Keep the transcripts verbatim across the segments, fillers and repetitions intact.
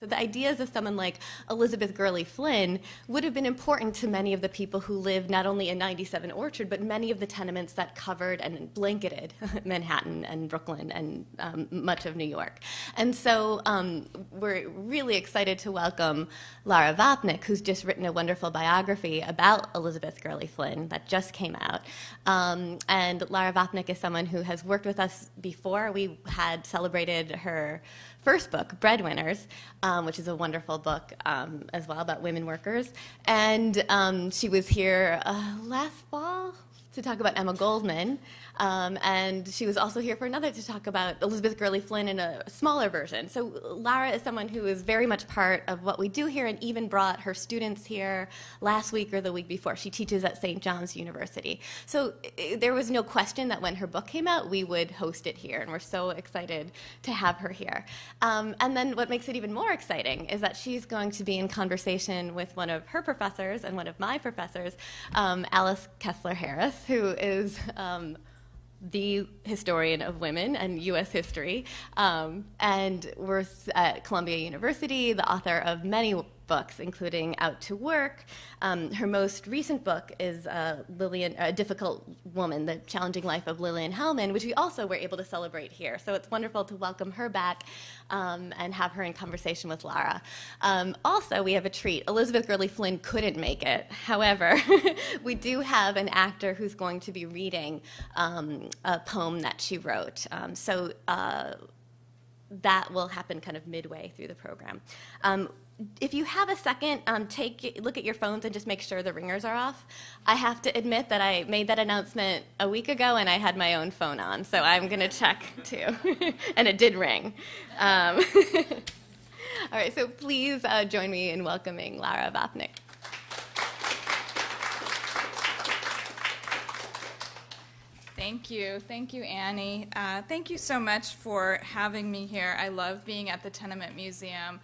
So the ideas of someone like Elizabeth Gurley Flynn would have been important to many of the people who lived not only in ninety-seven Orchard, but many of the tenements that covered and blanketed Manhattan and Brooklyn and um, much of New York. And so um, we're really excited to welcome Lara Vapnek, who's just written a wonderful biography about Elizabeth Gurley Flynn that just came out. Um, and Lara Vapnek is someone who has worked with us before. We had celebrated her first book, Breadwinners, um, which is a wonderful book um, as well about women workers. And um, she was here uh, last fall to talk about Emma Goldman. Um, and she was also here for another to talk about Elizabeth Gurley Flynn in a smaller version. So Lara is someone who is very much part of what we do here and even brought her students here last week or the week before. She teaches at Saint John's University. So uh, there was no question that when her book came out, we would host it here, and we're so excited to have her here. Um, and then what makes it even more exciting is that she's going to be in conversation with one of her professors and one of my professors, um, Alice Kessler-Harris, who is um, the historian of women and U S history, um, and we're at Columbia University, the author of many books, including Out to Work. Um, her most recent book is uh, Lillian, A Difficult Woman, The Challenging Life of Lillian Hellman, which we also were able to celebrate here. So it's wonderful to welcome her back um, and have her in conversation with Lara. Um, also, we have a treat. Elizabeth Gurley Flynn couldn't make it. However, we do have an actor who's going to be reading um, a poem that she wrote. Um, so uh, that will happen kind of midway through the program. Um, If you have a second, um, take look at your phones and just make sure the ringers are off. I have to admit that I made that announcement a week ago and I had my own phone on, so I'm going to check too. And it did ring. Um, all right, so please uh, join me in welcoming Lara Vapnek. Thank you. Thank you, Annie. Uh, thank you so much for having me here. I love being at the Tenement Museum.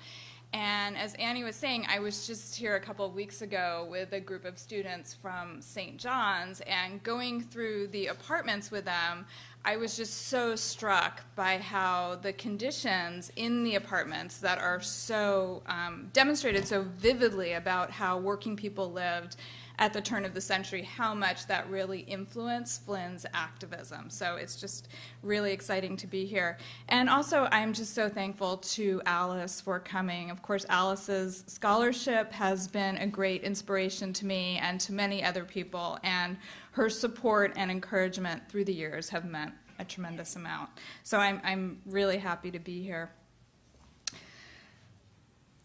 And as Annie was saying, I was just here a couple of weeks ago with a group of students from Saint John's, and going through the apartments with them, I was just so struck by how the conditions in the apartments that are so um, demonstrated so vividly about how working people lived at the turn of the century, how much that really influenced Flynn's activism. So it's just really exciting to be here. And also, I'm just so thankful to Alice for coming. Of course, Alice's scholarship has been a great inspiration to me and to many other people, and her support and encouragement through the years have meant a tremendous amount. So I'm, I'm really happy to be here.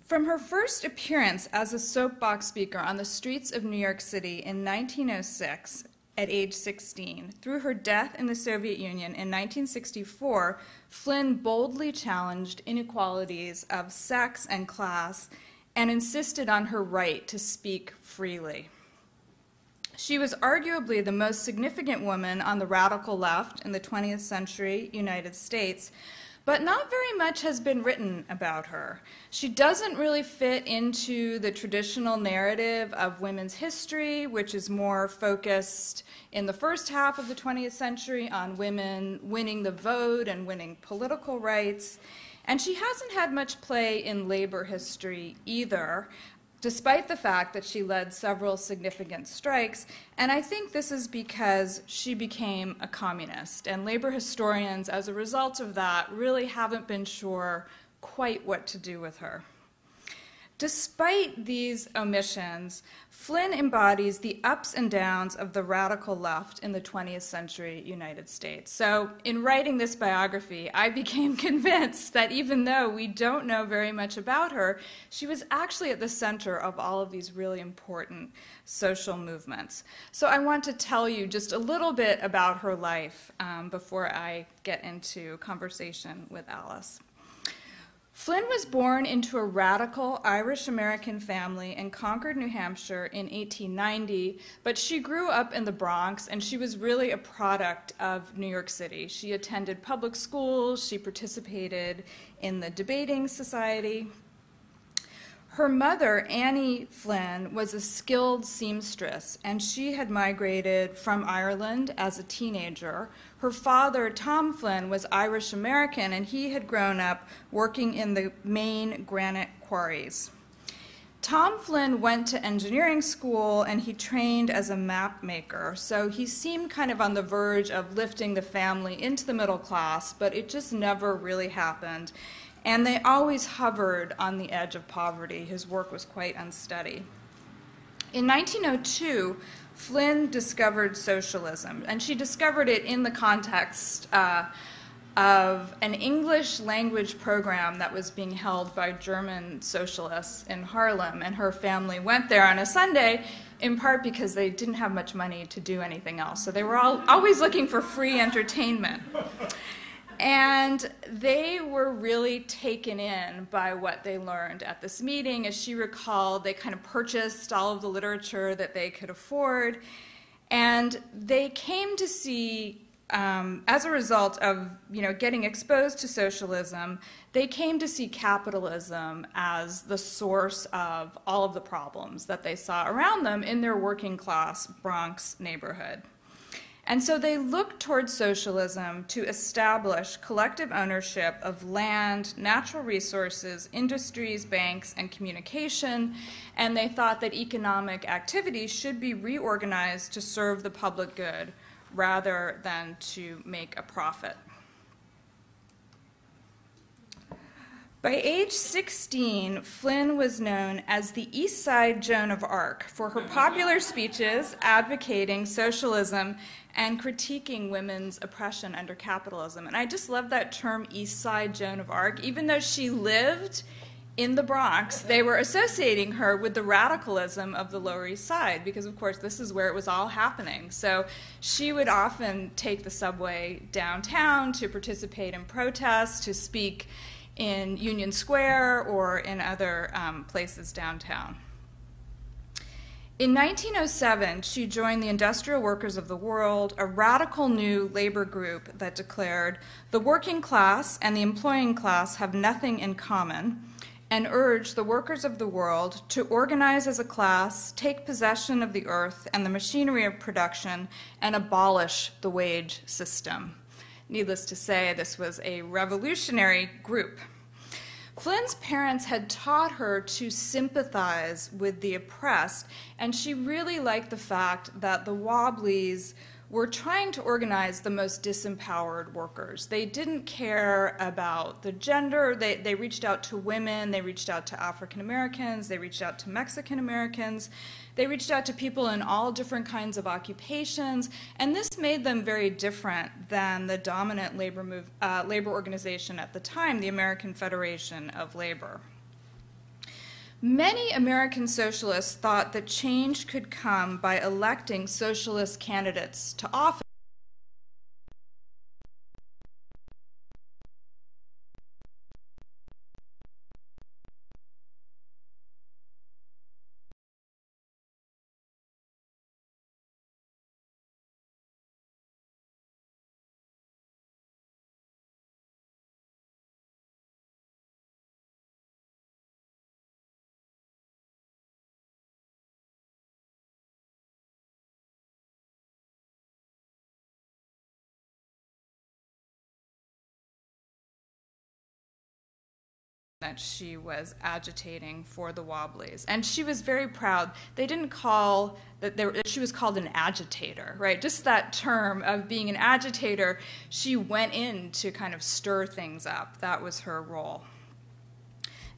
From her first appearance as a soapbox speaker on the streets of New York City in nineteen oh six at age sixteen, through her death in the Soviet Union in nineteen sixty-four, Flynn boldly challenged inequalities of sex and class and insisted on her right to speak freely. She was arguably the most significant woman on the radical left in the twentieth century United States, but not very much has been written about her. She doesn't really fit into the traditional narrative of women's history, which is more focused in the first half of the twentieth century on women winning the vote and winning political rights. And she hasn't had much play in labor history either, despite the fact that she led several significant strikes. And I think this is because she became a communist, and labor historians, as a result of that, really haven't been sure quite what to do with her. Despite these omissions, Flynn embodies the ups and downs of the radical left in the twentieth century United States. So in writing this biography, I became convinced that even though we don't know very much about her, she was actually at the center of all of these really important social movements. So I want to tell you just a little bit about her life um, before I get into conversation with Alice. Flynn was born into a radical Irish-American family in Concord, New Hampshire in eighteen ninety, but she grew up in the Bronx, and she was really a product of New York City. She attended public schools, she participated in the debating society. Her mother, Annie Flynn, was a skilled seamstress, and she had migrated from Ireland as a teenager. Her father, Tom Flynn, was Irish-American, and he had grown up working in the Maine granite quarries. Tom Flynn went to engineering school, and he trained as a map maker, so he seemed kind of on the verge of lifting the family into the middle class, but it just never really happened. And they always hovered on the edge of poverty. His work was quite unsteady. In nineteen oh two, Flynn discovered socialism, and she discovered it in the context uh, of an English language program that was being held by German socialists in Harlem, and her family went there on a Sunday, in part because they didn't have much money to do anything else, so they were all, always looking for free entertainment. And they were really taken in by what they learned at this meeting. As she recalled, they kind of purchased all of the literature that they could afford. And they came to see, um, as a result of you know, getting exposed to socialism, they came to see capitalism as the source of all of the problems that they saw around them in their working class Bronx neighborhood. And so they looked towards socialism to establish collective ownership of land, natural resources, industries, banks, and communication, and they thought that economic activity should be reorganized to serve the public good rather than to make a profit. By age sixteen, Flynn was known as the East Side Joan of Arc for her popular speeches advocating socialism and critiquing women's oppression under capitalism. And I just love that term, East Side Joan of Arc. Even though she lived in the Bronx, they were associating her with the radicalism of the Lower East Side because, of course, this is where it was all happening. So she would often take the subway downtown to participate in protests, to speak in Union Square or in other um, places downtown. In nineteen oh seven, she joined the Industrial Workers of the World, a radical new labor group that declared, "The working class and the employing class have nothing in common," and urged the workers of the world to organize as a class, take possession of the earth and the machinery of production, and abolish the wage system. Needless to say, this was a revolutionary group. Flynn's parents had taught her to sympathize with the oppressed, and she really liked the fact that the Wobblies were trying to organize the most disempowered workers. They didn't care about the gender. They, they reached out to women. They reached out to African Americans. They reached out to Mexican Americans. They reached out to people in all different kinds of occupations, and this made them very different than the dominant labor, move, uh, labor organization at the time, the American Federation of Labor. Many American socialists thought that change could come by electing socialist candidates to office. That she was agitating for the Wobblies. And she was very proud. They didn't call, that, they were, that she was called an agitator, right? Just that term of being an agitator, she went in to kind of stir things up. That was her role.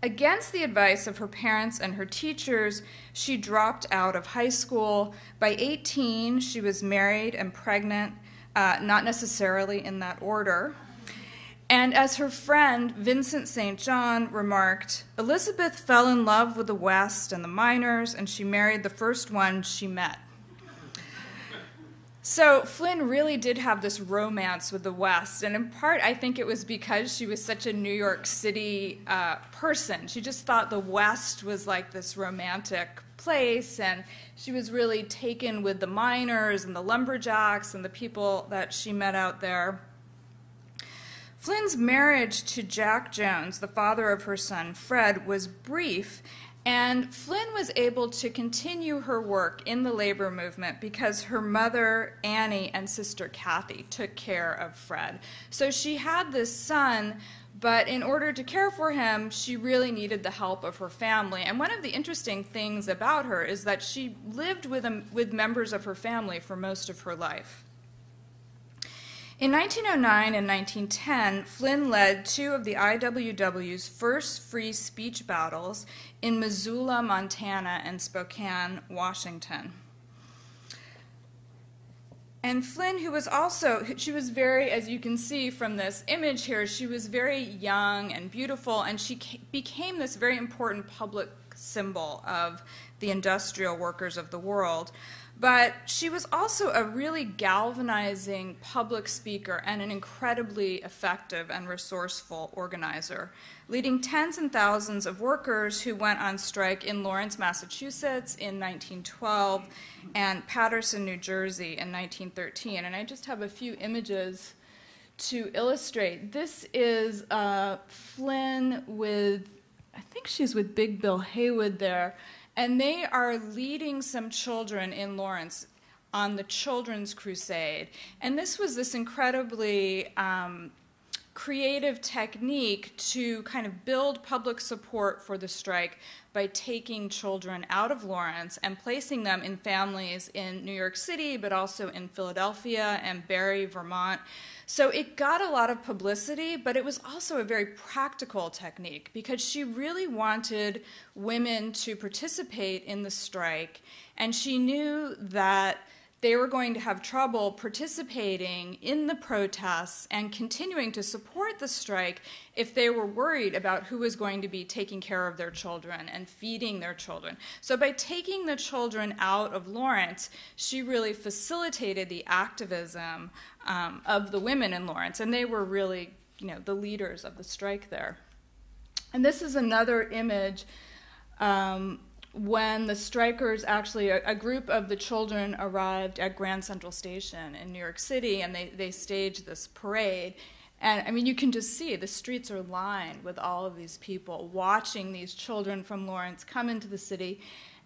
Against the advice of her parents and her teachers, she dropped out of high school. By eighteen, she was married and pregnant, uh, not necessarily in that order. And as her friend, Vincent Saint John, remarked, Elizabeth fell in love with the West and the miners, and she married the first one she met. So Flynn really did have this romance with the West, and in part I think it was because she was such a New York City uh, person. She just thought the West was like this romantic place, and she was really taken with the miners and the lumberjacks and the people that she met out there. Flynn's marriage to Jack Jones, the father of her son Fred, was brief, And Flynn was able to continue her work in the labor movement because her mother, Annie, and sister Kathy took care of Fred. So she had this son, but in order to care for him, she really needed the help of her family. And one of the interesting things about her is that she lived with, um, with members of her family for most of her life. In nineteen oh nine and nineteen ten, Flynn led two of the I L G W U's first free speech battles in Missoula, Montana, and Spokane, Washington. And Flynn, who was also, she was very, as you can see from this image here, she was very young and beautiful, and she became this very important public symbol of the industrial workers of the world. But she was also a really galvanizing public speaker and an incredibly effective and resourceful organizer, leading tens and thousands of workers who went on strike in Lawrence, Massachusetts in nineteen twelve and Paterson, New Jersey in nineteen thirteen. And I just have a few images to illustrate. This is uh, Flynn with, I think she's with Big Bill Haywood there. And they are leading some children in Lawrence on the Children's Crusade. And this was this incredibly um, creative technique to kind of build public support for the strike by taking children out of Lawrence and placing them in families in New York City, but also in Philadelphia and Barrie, Vermont. So it got a lot of publicity, but it was also a very practical technique because she really wanted women to participate in the strike, and she knew that they were going to have trouble participating in the protests and continuing to support the strike if they were worried about who was going to be taking care of their children and feeding their children. So by taking the children out of Lawrence, she really facilitated the activism Um, of the women in Lawrence, and they were really, you know, the leaders of the strike there. And this is another image um, when the strikers, actually, a, a group of the children arrived at Grand Central Station in New York City, and they, they staged this parade. And I mean, you can just see the streets are lined with all of these people watching these children from Lawrence come into the city.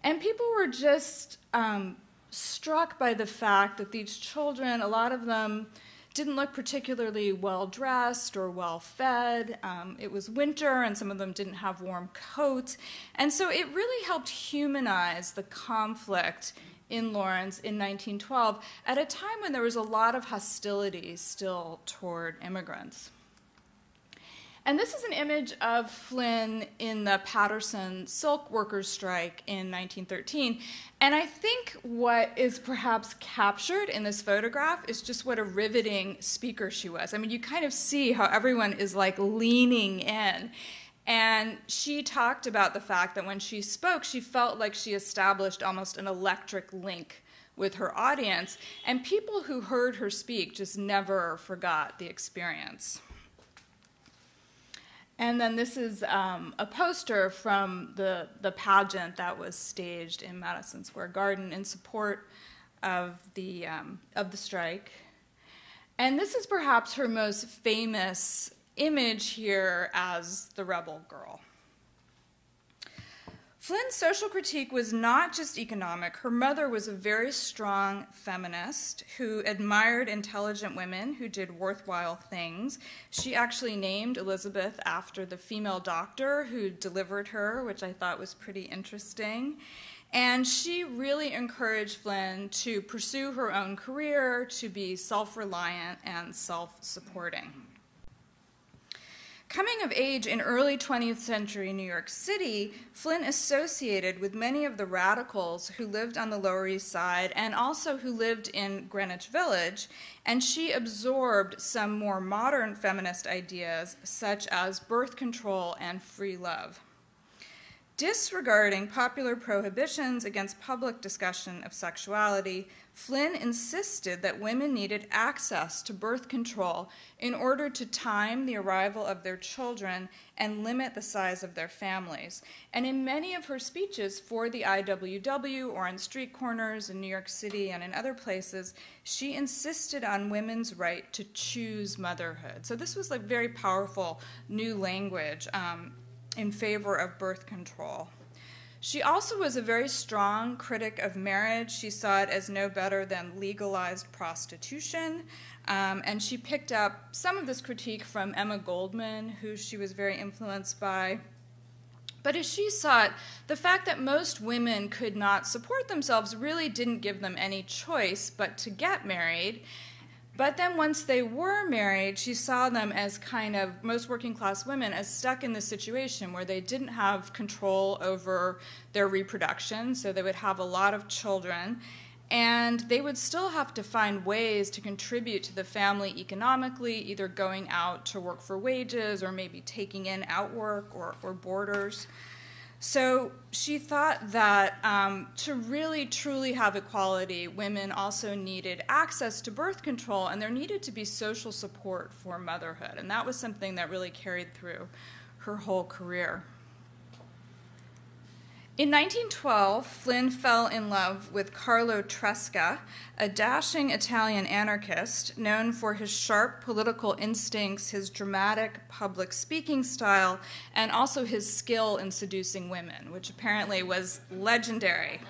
And people were just um, struck by the fact that these children, a lot of them didn't look particularly well-dressed or well-fed. Um, it was winter, and some of them didn't have warm coats. And so it really helped humanize the conflict in Lawrence in nineteen twelve at a time when there was a lot of hostility still toward immigrants. And this is an image of Flynn in the Paterson silk workers' strike in nineteen thirteen. And I think what is perhaps captured in this photograph is just what a riveting speaker she was. I mean, you kind of see how everyone is like leaning in. And she talked about the fact that when she spoke, she felt like she established almost an electric link with her audience. And people who heard her speak just never forgot the experience. And then this is um, a poster from the, the pageant that was staged in Madison Square Garden in support of the, um, of the strike. And this is perhaps her most famous image here as the rebel girl. Flynn's social critique was not just economic. Her mother was a very strong feminist who admired intelligent women who did worthwhile things. She actually named Elizabeth after the female doctor who delivered her, which I thought was pretty interesting. And she really encouraged Flynn to pursue her own career, to be self-reliant and self-supporting. Coming of age in early twentieth century New York City, Flynn associated with many of the radicals who lived on the Lower East Side and also who lived in Greenwich Village, and she absorbed some more modern feminist ideas such as birth control and free love. Disregarding popular prohibitions against public discussion of sexuality, Flynn insisted that women needed access to birth control in order to time the arrival of their children and limit the size of their families. And in many of her speeches for the I L G W U or on street corners in New York City and in other places, she insisted on women's right to choose motherhood. So this was like very powerful new language Um, in favor of birth control. She also was a very strong critic of marriage. She saw it as no better than legalized prostitution. Um, and she picked up some of this critique from Emma Goldman, who she was very influenced by. But as she saw it, the fact that most women could not support themselves really didn't give them any choice but to get married. But then once they were married, she saw them as kind of, most working class women, as stuck in this situation where they didn't have control over their reproduction, so they would have a lot of children, and they would still have to find ways to contribute to the family economically, either going out to work for wages or maybe taking in outwork or, or boarders. So she thought that um, to really, truly have equality, women also needed access to birth control, and there needed to be social support for motherhood. And that was something that really carried through her whole career. In nineteen twelve, Flynn fell in love with Carlo Tresca, a dashing Italian anarchist known for his sharp political instincts, his dramatic public speaking style, and also his skill in seducing women, which apparently was legendary.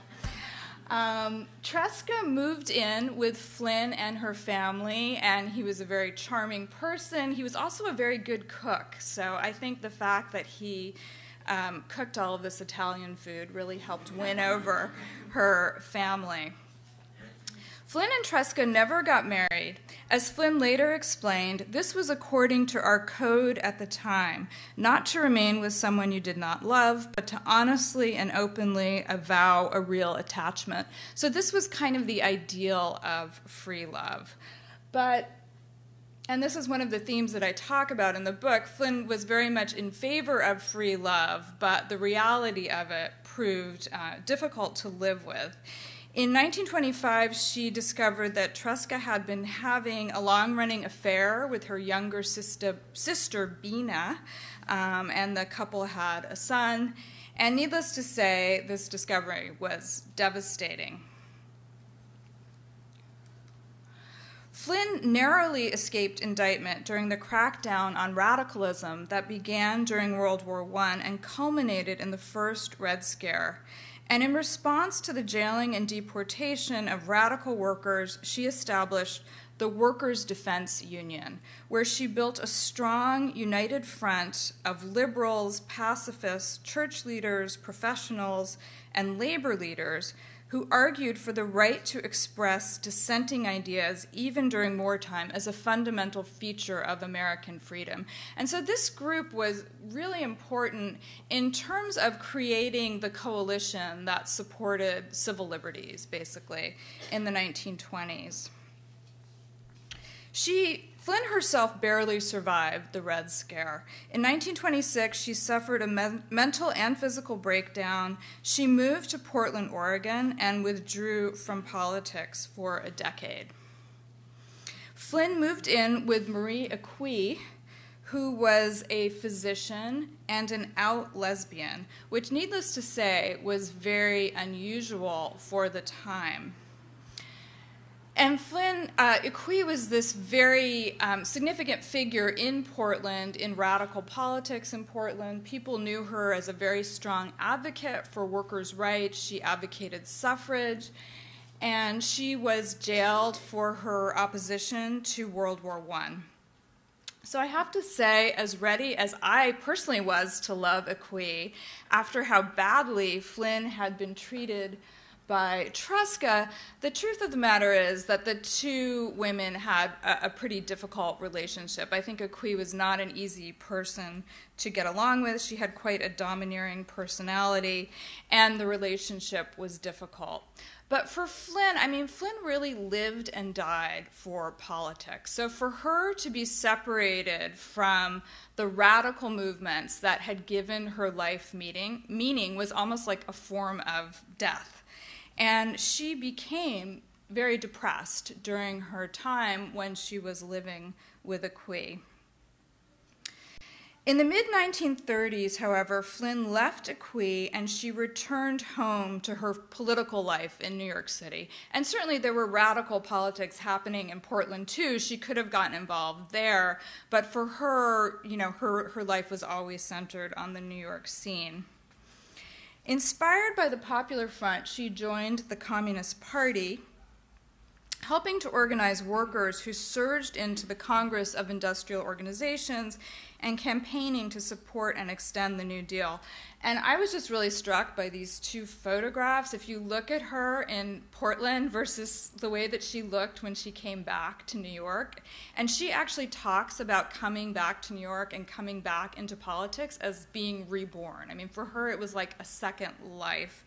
Um, Tresca moved in with Flynn and her family, and he was a very charming person. He was also a very good cook, so I think the fact that he Um, cooked all of this Italian food really helped win over her family. Flynn and Tresca never got married. As Flynn later explained, this was according to our code at the time, not to remain with someone you did not love, but to honestly and openly avow a real attachment. So this was kind of the ideal of free love. But And this is one of the themes that I talk about in the book. Flynn was very much in favor of free love, but the reality of it proved uh, difficult to live with. In nineteen twenty-five, she discovered that Tresca had been having a long-running affair with her younger sister, sister Bina, um, and the couple had a son. And needless to say, this discovery was devastating. Flynn narrowly escaped indictment during the crackdown on radicalism that began during World War One and culminated in the first Red Scare. And in response to the jailing and deportation of radical workers, she established the Workers' Defense Union, where she built a strong, united front of liberals, pacifists, church leaders, professionals, and labor leaders who argued for the right to express dissenting ideas, even during wartime, as a fundamental feature of American freedom. And so this group was really important in terms of creating the coalition that supported civil liberties, basically, in the nineteen twenties. She, Flynn herself barely survived the Red Scare. In nineteen twenty-six, she suffered a men mental and physical breakdown. She moved to Portland, Oregon, and withdrew from politics for a decade. Flynn moved in with Marie Equi, who was a physician and an out lesbian, which, needless to say, was very unusual for the time. And Flynn, uh, Equi was this very um, significant figure in Portland, in radical politics in Portland. People knew her as a very strong advocate for workers' rights. She advocated suffrage, and she was jailed for her opposition to World War One. So I have to say, as ready as I personally was to love Equi, after how badly Flynn had been treated by Tresca, the truth of the matter is that the two women had a, a pretty difficult relationship. I think Equi was not an easy person to get along with. She had quite a domineering personality, and the relationship was difficult. But for Flynn, I mean, Flynn really lived and died for politics. So for her to be separated from the radical movements that had given her life meaning, meaning was almost like a form of death. And she became very depressed during her time when she was living with Equi. In the mid nineteen thirties, however, Flynn left Equi and she returned home to her political life in New York City. And certainly there were radical politics happening in Portland too. She could have gotten involved there, but for her, you know, her, her life was always centered on the New York scene. Inspired by the Popular Front, she joined the Communist Party, helping to organize workers who surged into the Congress of Industrial Organizations and campaigning to support and extend the New Deal. And I was just really struck by these two photographs. If you look at her in Portland versus the way that she looked when she came back to New York, and she actually talks about coming back to New York and coming back into politics as being reborn. I mean, for her, it was like a second life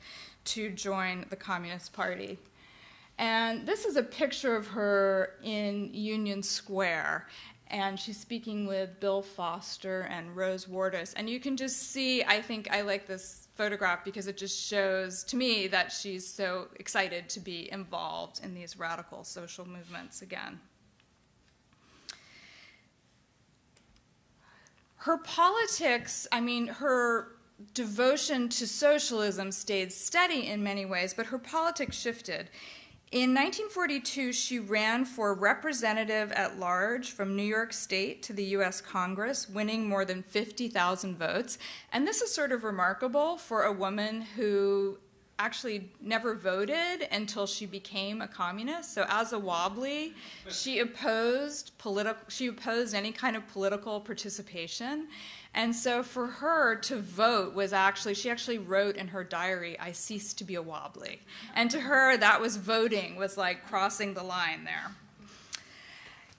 to join the Communist Party. And this is a picture of her in Union Square, and she's speaking with Bill Foster and Rose Wartus. And you can just see, I think I like this photograph because it just shows to me that she's so excited to be involved in these radical social movements again. Her politics, I mean, her devotion to socialism stayed steady in many ways, but her politics shifted. In nineteen forty-two, she ran for representative at large from New York State to the U S Congress, winning more than fifty thousand votes. And this is sort of remarkable for a woman who actually never voted until she became a communist. So as a Wobbly, she opposed political, she opposed any kind of political participation. And so for her to vote was actually, she actually wrote in her diary, "I ceased to be a Wobbly." And to her, that was voting, was like crossing the line there.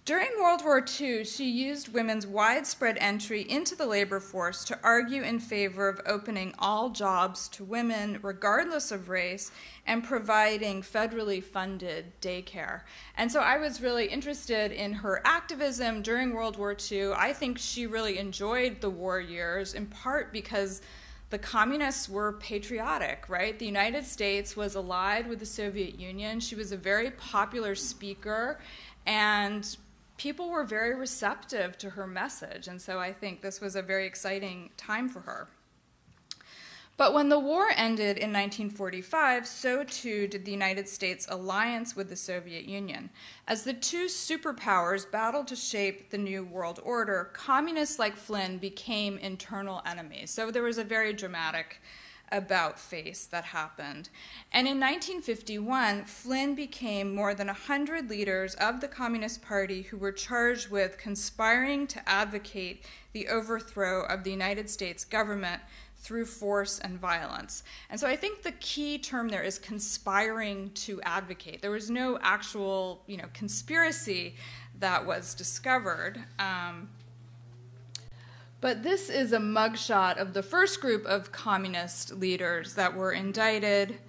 During World War Two, she used women's widespread entry into the labor force to argue in favor of opening all jobs to women, regardless of race, and providing federally funded daycare. And so I was really interested in her activism during World War Two. I think she really enjoyed the war years, in part because the communists were patriotic, right? The United States was allied with the Soviet Union. She was a very popular speaker, and people were very receptive to her message, and so I think this was a very exciting time for her. But when the war ended in nineteen forty-five, so too did the United States' alliance with the Soviet Union. As the two superpowers battled to shape the new world order, communists like Flynn became internal enemies. So there was a very dramatic about-face that happened. And in nineteen fifty-one, Flynn became more than one hundred leaders of the Communist Party who were charged with conspiring to advocate the overthrow of the United States government through force and violence. And so I think the key term there is conspiring to advocate. There was no actual, you know, conspiracy that was discovered. Um, But this is a mugshot of the first group of communist leaders that were indicted.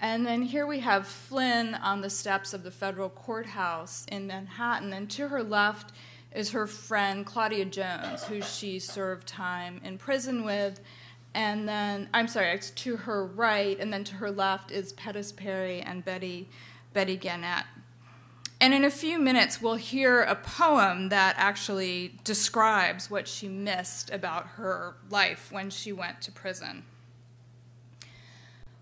And then here we have Flynn on the steps of the federal courthouse in Manhattan. And to her left is her friend Claudia Jones, who she served time in prison with. And then, I'm sorry, it's to her right, and then to her left is Pettus Perry and Betty, Betty Gannett. And in a few minutes, we'll hear a poem that actually describes what she missed about her life when she went to prison.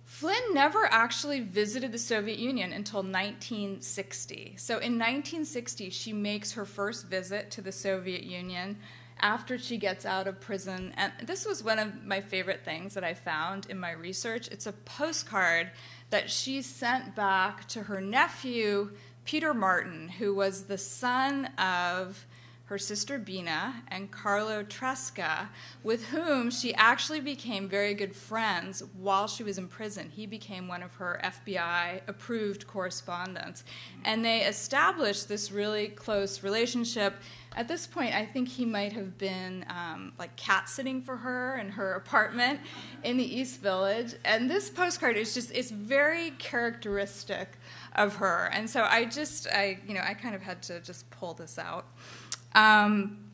Flynn never actually visited the Soviet Union until nineteen sixty. So in nineteen sixty, she makes her first visit to the Soviet Union after she gets out of prison. And this was one of my favorite things that I found in my research. It's a postcard that she sent back to her nephew, Peter Martin, who was the son of her sister Bina and Carlo Tresca, with whom she actually became very good friends while she was in prison. He became one of her F B I-approved correspondents. And they established this really close relationship. At this point, I think he might have been um, like cat-sitting for her in her apartment in the East Village. And this postcard is just, it's very characteristic of her. And so I just, I, you know, I kind of had to just pull this out. Um,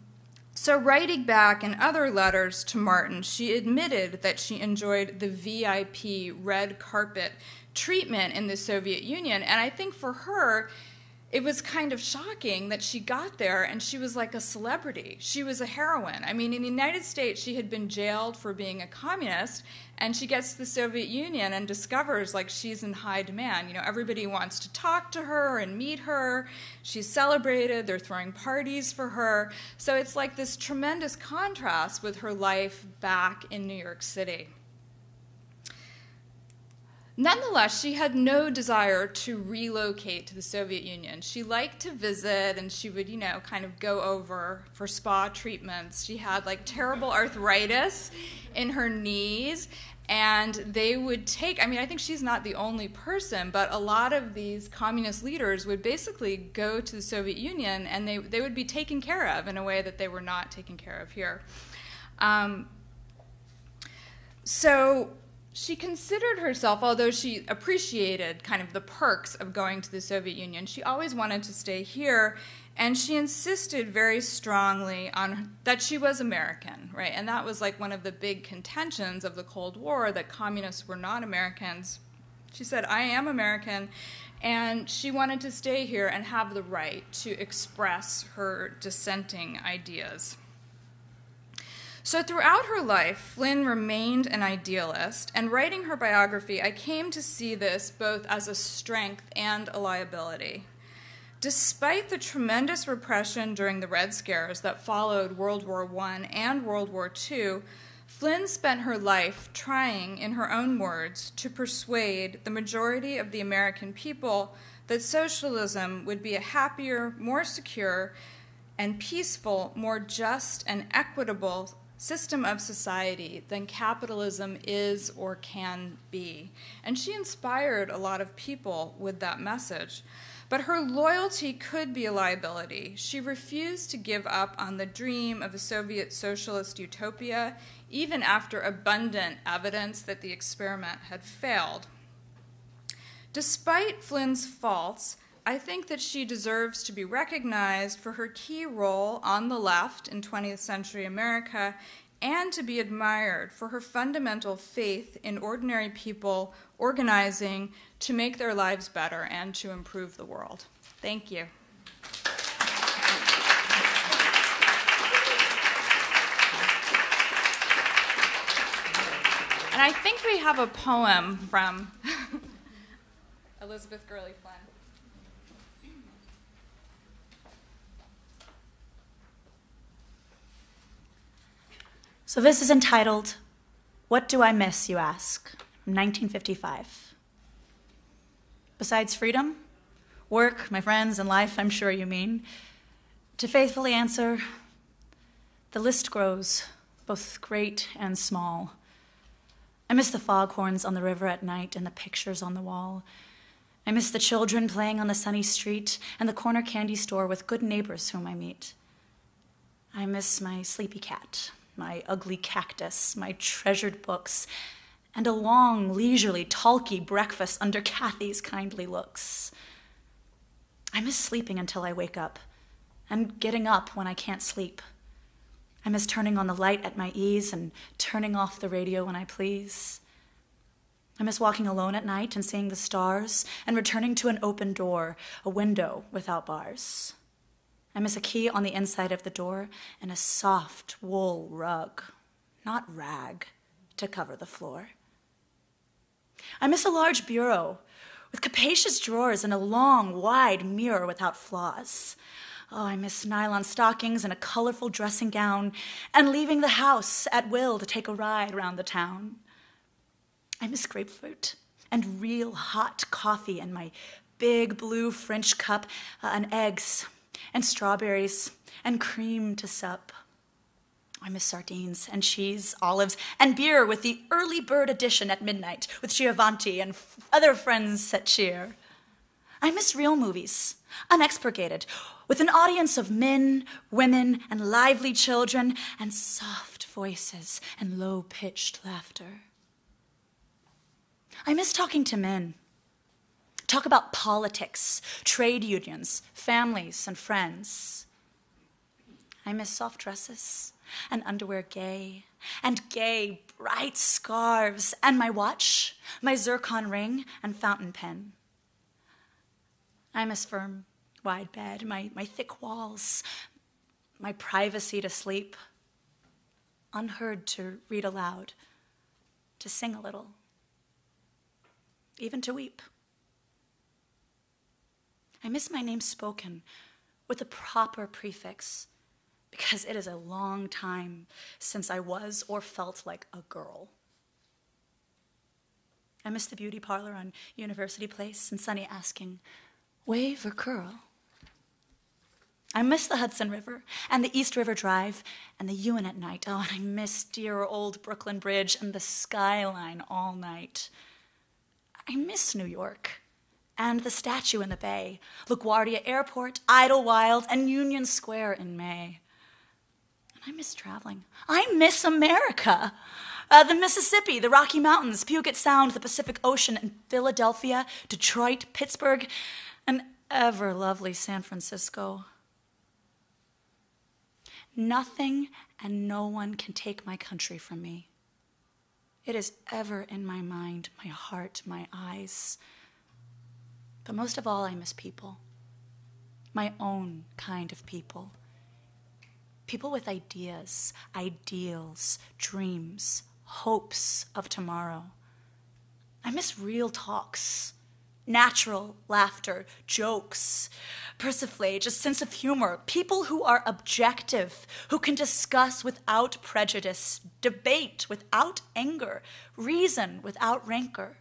so writing back in other letters to Martin, she admitted that she enjoyed the V I P red carpet treatment in the Soviet Union. And I think for her, it was kind of shocking that she got there and she was like a celebrity. She was a heroine. I mean, in the United States, she had been jailed for being a communist, and she gets to the Soviet Union and discovers like she's in high demand. You know, everybody wants to talk to her and meet her. She's celebrated. They're throwing parties for her. So it's like this tremendous contrast with her life back in New York City. Nonetheless, she had no desire to relocate to the Soviet Union. She liked to visit, and she would, you know, kind of go over for spa treatments. She had, like, terrible arthritis in her knees, and they would take, I mean, I think she's not the only person, but a lot of these communist leaders would basically go to the Soviet Union, and they, they would be taken care of in a way that they were not taken care of here. Um, so... She considered herself, although she appreciated kind of the perks of going to the Soviet Union, she always wanted to stay here, and she insisted very strongly on that she was American, right? And that was like one of the big contentions of the Cold War, that communists were not Americans. She said, I am American, and she wanted to stay here and have the right to express her dissenting ideas. So throughout her life, Flynn remained an idealist, and writing her biography, I came to see this both as a strength and a liability. Despite the tremendous repression during the Red Scares that followed World War One and World War Two, Flynn spent her life trying, in her own words, to persuade the majority of the American people that socialism would be a happier, more secure, and peaceful, more just and equitable system of society than capitalism is or can be. And she inspired a lot of people with that message. But her loyalty could be a liability. She refused to give up on the dream of a Soviet socialist utopia, even after abundant evidence that the experiment had failed. Despite Flynn's faults, I think that she deserves to be recognized for her key role on the left in twentieth century America, and to be admired for her fundamental faith in ordinary people organizing to make their lives better and to improve the world. Thank you. And I think we have a poem from Elizabeth Gurley Flynn. So this is entitled, What Do I Miss, You Ask, nineteen fifty-five. Besides freedom, work, my friends, and life, I'm sure you mean, to faithfully answer, the list grows, both great and small. I miss the foghorns on the river at night and the pictures on the wall. I miss the children playing on the sunny street and the corner candy store with good neighbors whom I meet. I miss my sleepy cat, my ugly cactus, my treasured books, and a long, leisurely, talky breakfast under Kathy's kindly looks. I miss sleeping until I wake up, and getting up when I can't sleep. I miss turning on the light at my ease and turning off the radio when I please. I miss walking alone at night and seeing the stars and returning to an open door, a window without bars. I miss a key on the inside of the door and a soft wool rug, not rag, to cover the floor. I miss a large bureau with capacious drawers and a long, wide mirror without flaws. Oh, I miss nylon stockings and a colorful dressing gown and leaving the house at will to take a ride around the town. I miss grapefruit and real hot coffee and my big blue French cup uh, and eggs, and strawberries, and cream to sup. I miss sardines, and cheese, olives, and beer with the early bird edition at midnight, with Giovanni and other friends at cheer. I miss real movies, unexpurgated, with an audience of men, women, and lively children, and soft voices, and low-pitched laughter. I miss talking to men. Talk about politics, trade unions, families, and friends. I miss soft dresses and underwear gay, and gay, bright scarves, and my watch, my zircon ring, and fountain pen. I miss firm, wide bed, my, my thick walls, my privacy to sleep, unheard to read aloud, to sing a little, even to weep. I miss my name spoken with a proper prefix because it is a long time since I was or felt like a girl. I miss the beauty parlor on University Place and Sunny asking, wave or curl? I miss the Hudson River and the East River Drive and the Ewan at night. Oh, and I miss dear old Brooklyn Bridge and the skyline all night. I miss New York and the statue in the bay, LaGuardia Airport, Idlewild, and Union Square in May. And I miss traveling. I miss America. Uh, the Mississippi, the Rocky Mountains, Puget Sound, the Pacific Ocean, and Philadelphia, Detroit, Pittsburgh, and ever lovely San Francisco. Nothing and no one can take my country from me. It is ever in my mind, my heart, my eyes. But most of all, I miss people. My own kind of people. People with ideas, ideals, dreams, hopes of tomorrow. I miss real talks. Natural laughter, jokes, persiflage, a sense of humor, people who are objective, who can discuss without prejudice, debate without anger, reason without rancor.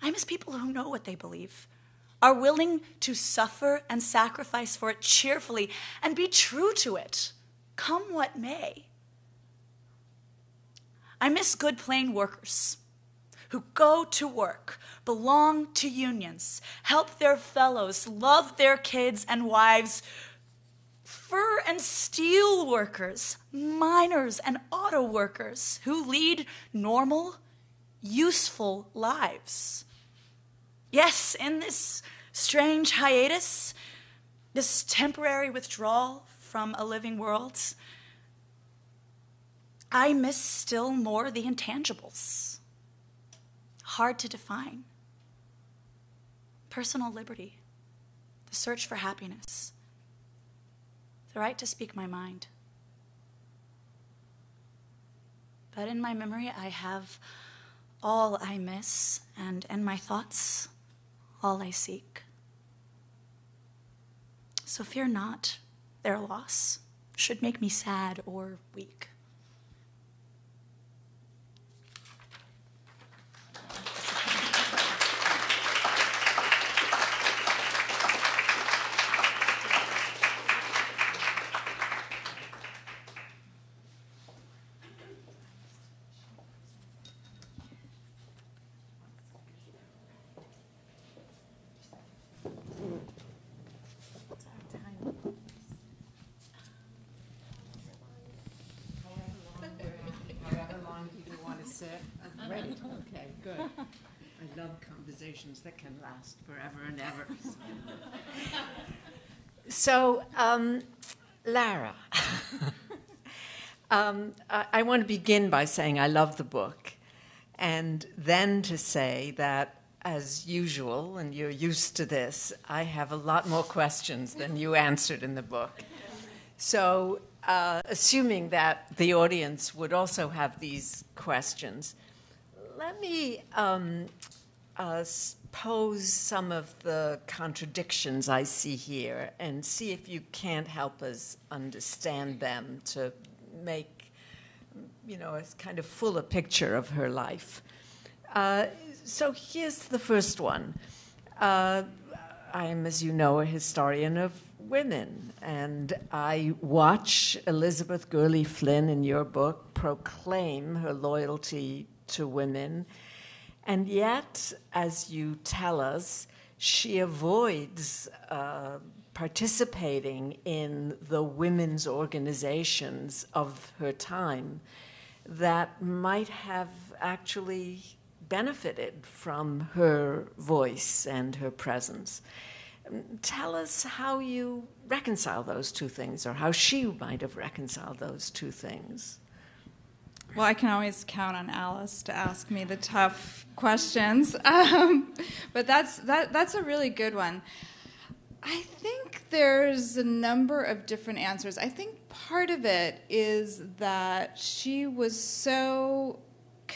I miss people who know what they believe, are willing to suffer and sacrifice for it cheerfully, and be true to it, come what may. I miss good plain workers, who go to work, belong to unions, help their fellows, love their kids and wives, fur and steel workers, miners and auto workers who lead normal, useful lives. Yes, in this strange hiatus, this temporary withdrawal from a living world, I miss still more the intangibles. Hard to define. Personal liberty, the search for happiness, the right to speak my mind. But in my memory, I have all I miss, and in my thoughts, all I seek. So fear not their loss should make me sad or weak. That can last forever and ever. So, um, Lara, um, I, I want to begin by saying I love the book, and then to say that, as usual, and you're used to this, I have a lot more questions than you answered in the book. So, uh, assuming that the audience would also have these questions, let me... Um, Uh, pose some of the contradictions I see here and see if you can't help us understand them to make, you know, a kind of fuller picture of her life. Uh, so here's the first one. Uh, I'm, as you know, a historian of women, and I watch Elizabeth Gurley Flynn in your book proclaim her loyalty to women. And yet, as you tell us, she avoids uh, participating in the women's organizations of her time that might have actually benefited from her voice and her presence. Tell us how you reconcile those two things, or how she might have reconciled those two things. Well, I can always count on Alice to ask me the tough questions, um, but that's that, that's a really good one. I think there's a number of different answers. I think part of it is that she was so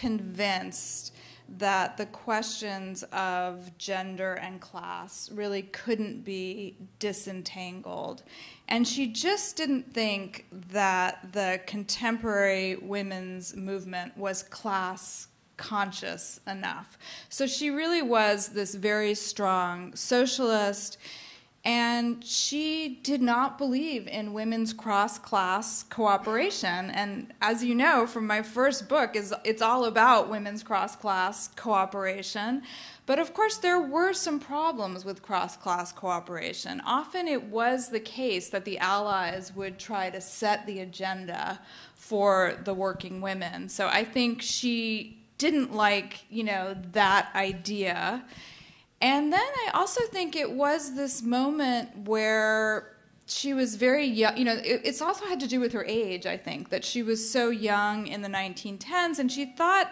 convinced that the questions of gender and class really couldn't be disentangled. And she just didn't think that the contemporary women's movement was class conscious enough. So she really was this very strong socialist, and she did not believe in women's cross-class cooperation. And as you know from my first book, is it's all about women's cross-class cooperation. But of course, there were some problems with cross-class cooperation. Often it was the case that the Allies would try to set the agenda for the working women. So I think she didn't like, you know, that idea. And then I also think it was this moment where she was very young. You know, it, it's also had to do with her age, I think, that she was so young in the nineteen tens, and she thought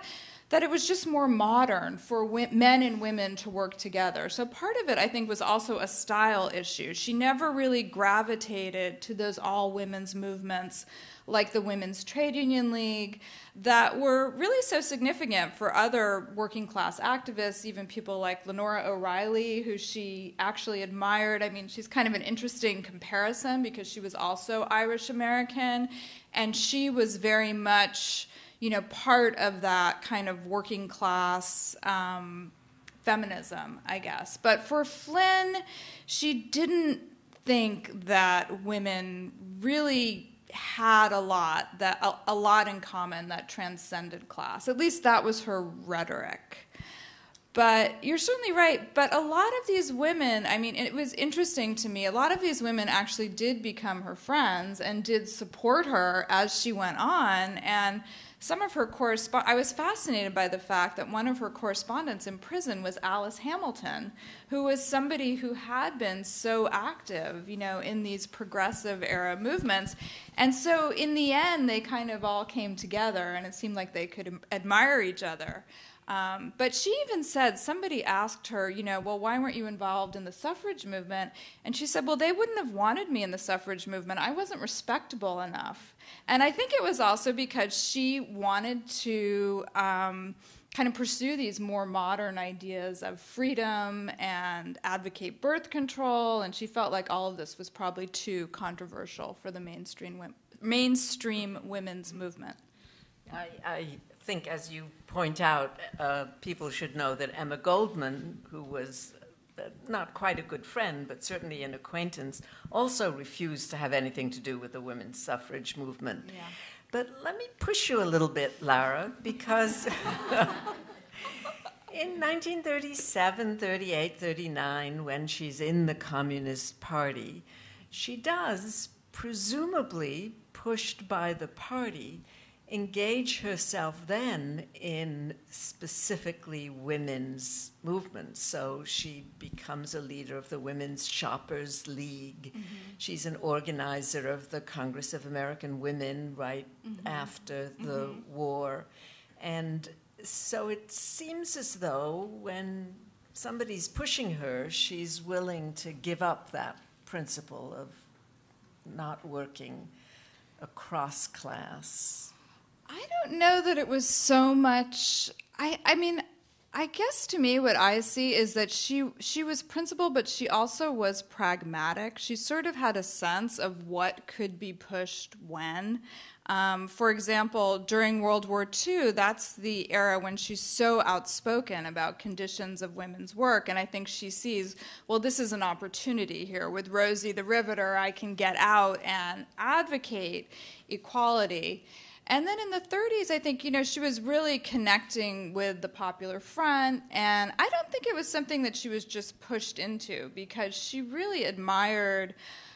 that it was just more modern for men and women to work together. So part of it, I think, was also a style issue. She never really gravitated to those all-women's movements like the Women's Trade Union League that were really so significant for other working-class activists, even people like Lenora O'Reilly, who she actually admired. I mean, she's kind of an interesting comparison because she was also Irish-American, and she was very much, you know, part of that kind of working class um, feminism, I guess. But for Flynn, she didn't think that women really had a lot, that a, a lot in common that transcended class. At least that was her rhetoric. But you're certainly right. But a lot of these women, I mean, it was interesting to me, a lot of these women actually did become her friends and did support her as she went on. And some of her correspondence, I was fascinated by the fact that one of her correspondents in prison was Alice Hamilton, who was somebody who had been so active, you know, in these progressive era movements. And so in the end, they kind of all came together, and it seemed like they could admire each other. Um, but she even said, somebody asked her, you know, well, why weren't you involved in the suffrage movement? And she said, well, they wouldn't have wanted me in the suffrage movement. I wasn't respectable enough. And I think it was also because she wanted to um, kind of pursue these more modern ideas of freedom and advocate birth control. And she felt like all of this was probably too controversial for the mainstream, mainstream women's movement. I, I think, as you point out, uh, people should know that Emma Goldman, who was uh, not quite a good friend, but certainly an acquaintance, also refused to have anything to do with the women's suffrage movement. Yeah. But let me push you a little bit, Lara, because in nineteen thirty-seven, thirty-eight, thirty-nine, when she's in the Communist Party, she does, presumably pushed by the party, engage herself then in specifically women's movements. So she becomes a leader of the Women's Shoppers League. Mm-hmm. She's an organizer of the Congress of American Women right mm-hmm. after the mm-hmm. war. And so it seems as though when somebody's pushing her, she's willing to give up that principle of not working across class. I don't know that it was so much. I, I mean, I guess to me what I see is that she she was principled, but she also was pragmatic. She sort of had a sense of what could be pushed when. Um, for example, during World War Two, that's the era when she's so outspoken about conditions of women's work, and I think she sees, well, this is an opportunity here. With Rosie the Riveter, I can get out and advocate equality. And then in the thirties, I think, you know, she was really connecting with the Popular Front, and I don't think it was something that she was just pushed into, because she really admired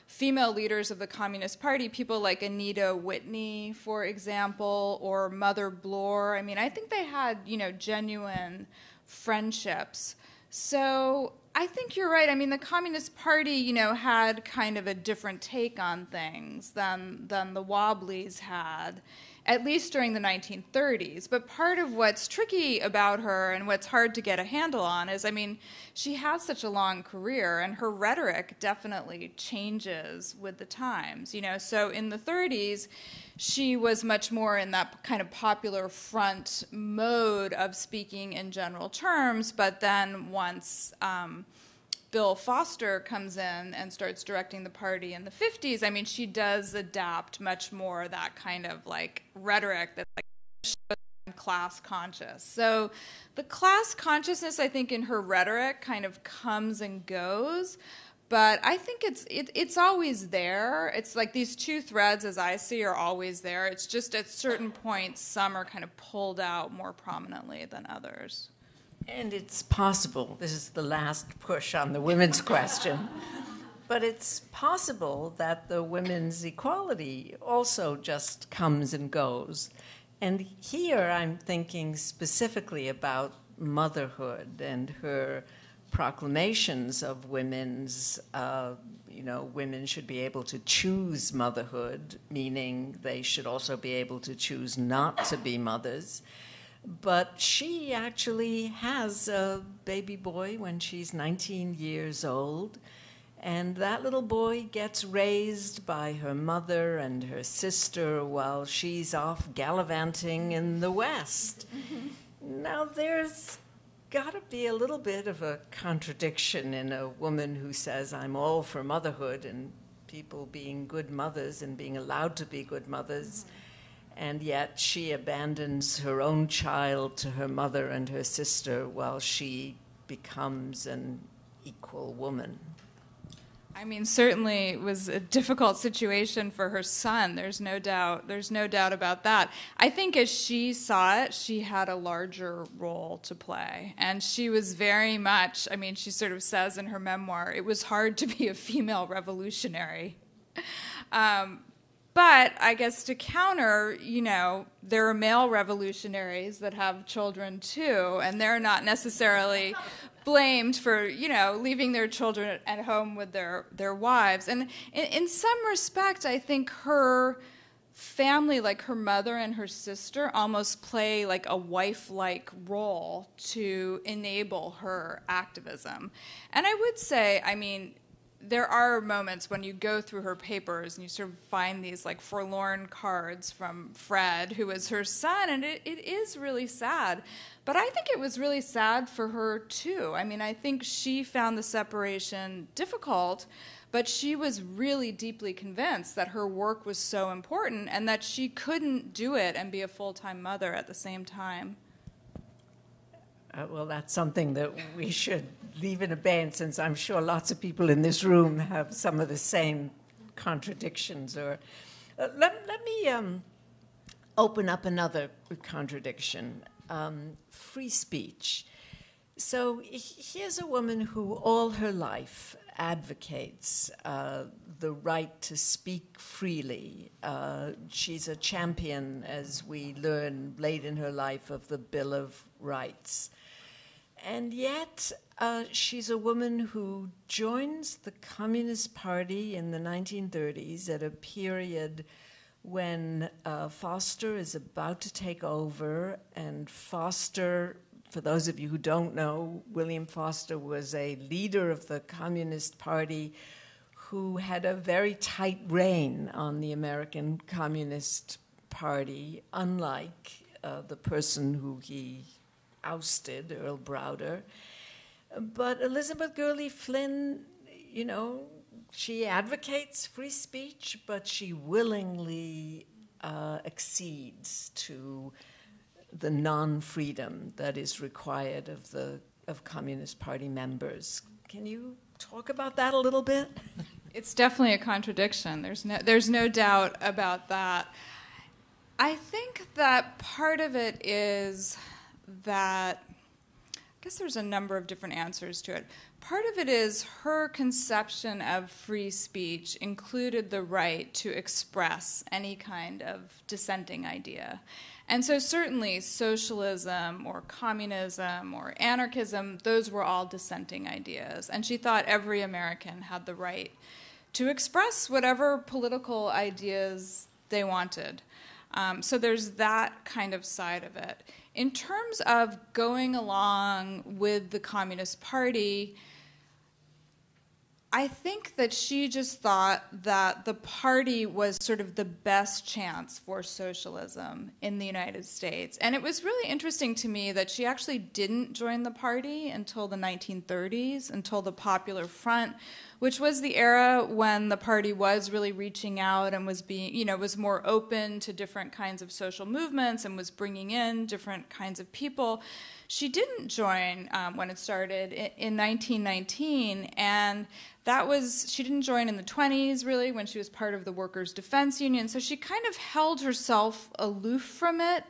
female leaders of the Communist Party, people like Anita Whitney, for example, or Mother Bloor. I mean, I think they had, you know, genuine friendships. So I think you're right. I mean, the Communist Party, you know, had kind of a different take on things than, than the Wobblies had, at least during the nineteen thirties. But part of what's tricky about her and what's hard to get a handle on is, I mean, she has such a long career, and her rhetoric definitely changes with the times, you know. So in the thirties, she was much more in that kind of Popular Front mode of speaking in general terms, but then once um, Bill Foster comes in and starts directing the party in the fifties, I mean, she does adapt much more that kind of, like, rhetoric that's like class conscious. So the class consciousness, I think, in her rhetoric kind of comes and goes, but I think it's it, it's always there. It's like these two threads, as I see, are always there. It's just at certain points, some are kind of pulled out more prominently than others. And it's possible, this is the last push on the women's question, but it's possible that the women's equality also just comes and goes. And here I'm thinking specifically about motherhood and her proclamations of women's, uh, you know, women should be able to choose motherhood, meaning they should also be able to choose not to be mothers. But she actually has a baby boy when she's nineteen years old, and that little boy gets raised by her mother and her sister while she's off gallivanting in the West. Now, there's got to be a little bit of a contradiction in a woman who says, I'm all for motherhood and people being good mothers and being allowed to be good mothers. And yet she abandons her own child to her mother and her sister while she becomes an equal woman. I mean, certainly it was a difficult situation for her son. There's no doubt. There's no doubt about that. I think as she saw it, she had a larger role to play. And she was very much, I mean, she sort of says in her memoir, it was hard to be a female revolutionary. Um, But I guess to counter, you know, there are male revolutionaries that have children too, and they're not necessarily blamed for, you know, leaving their children at home with their, their wives. And in, in some respect, I think her family, like her mother and her sister, almost play like a wife-like role to enable her activism. And I would say, I mean, there are moments when you go through her papers and you sort of find these like forlorn cards from Fred, who is her son, and it, it is really sad. But I think it was really sad for her too. I mean, I think she found the separation difficult, but she was really deeply convinced that her work was so important and that she couldn't do it and be a full-time mother at the same time. Uh, well, that's something that we should leave in abeyance, since I'm sure lots of people in this room have some of the same contradictions. Or uh, let, let me um, open up another contradiction, um, free speech. So here's a woman who all her life advocates uh, the right to speak freely. Uh, she's a champion, as we learn late in her life, of the Bill of Rights. And yet, uh, she's a woman who joins the Communist Party in the nineteen thirties at a period when uh, Foster is about to take over. And Foster, for those of you who don't know, William Foster was a leader of the Communist Party who had a very tight rein on the American Communist Party, unlike uh, the person who he ousted, Earl Browder. But Elizabeth Gurley Flynn, you know, she advocates free speech, but she willingly uh, accedes to the non-freedom that is required of the of Communist Party members. Can you talk about that a little bit? It's definitely a contradiction. There's no there's no doubt about that. I think that part of it is that, I guess there's a number of different answers to it. Part of it is her conception of free speech included the right to express any kind of dissenting idea. And so certainly socialism or communism or anarchism, those were all dissenting ideas. And she thought every American had the right to express whatever political ideas they wanted. Um, so there's that kind of side of it. In terms of going along with the Communist Party, I think that she just thought that the party was sort of the best chance for socialism in the United States. And it was really interesting to me that she actually didn't join the party until the nineteen thirties, until the Popular Front which was the era when the party was really reaching out and was being, you know, was more open to different kinds of social movements and was bringing in different kinds of people. She didn't join um, when it started in, in nineteen nineteen, and that was, she didn't join in the twenties, really, when she was part of the Workers' Defense Union, so she kind of held herself aloof from it,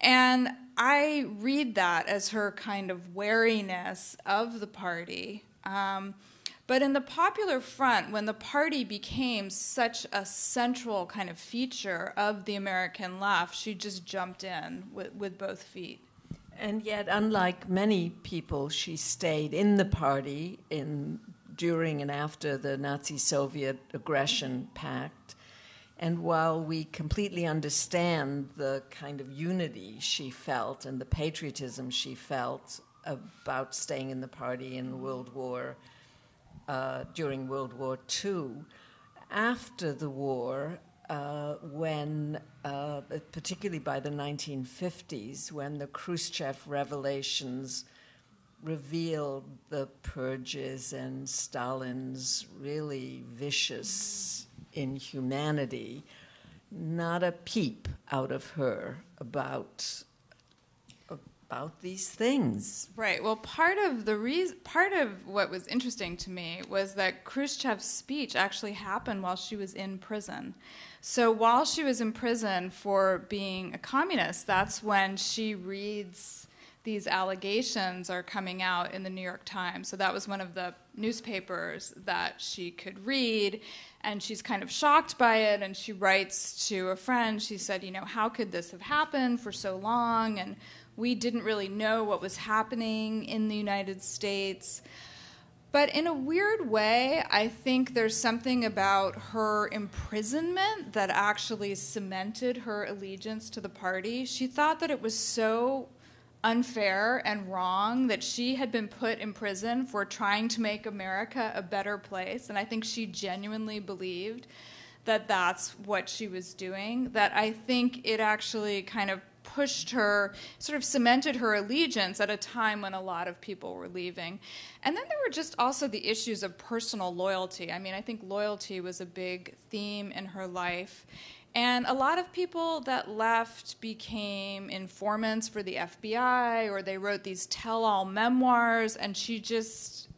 and I read that as her kind of wariness of the party. Um, but in the Popular Front, when the party became such a central kind of feature of the American left, she just jumped in with, with both feet. And yet, unlike many people, she stayed in the party in, during and after the Nazi-Soviet aggression pact. And while we completely understand the kind of unity she felt and the patriotism she felt about staying in the party in World War, uh, during World War Two, after the war, Uh, when, uh, particularly by the nineteen fifties, when the Khrushchev revelations revealed the purges and Stalin's really vicious inhumanity, not a peep out of her about about these things. Right. Well, part of the reason, part of what was interesting to me was that Khrushchev's speech actually happened while she was in prison. So while she was in prison for being a communist, that's when she reads these allegations are coming out in the New York Times. So that was one of the newspapers that she could read, and she's kind of shocked by it, and she writes to a friend. She said, you know, how could this have happened for so long? And we didn't really know what was happening in the United States. But in a weird way, I think there's something about her imprisonment that actually cemented her allegiance to the party. She thought that it was so unfair and wrong that she had been put in prison for trying to make America a better place. And I think she genuinely believed that that's what she was doing, that I think it actually kind of pushed her, sort of cemented her allegiance at a time when a lot of people were leaving. And then there were just also the issues of personal loyalty. I mean, I think loyalty was a big theme in her life. And a lot of people that left became informants for the F B I, or they wrote these tell-all memoirs, and she just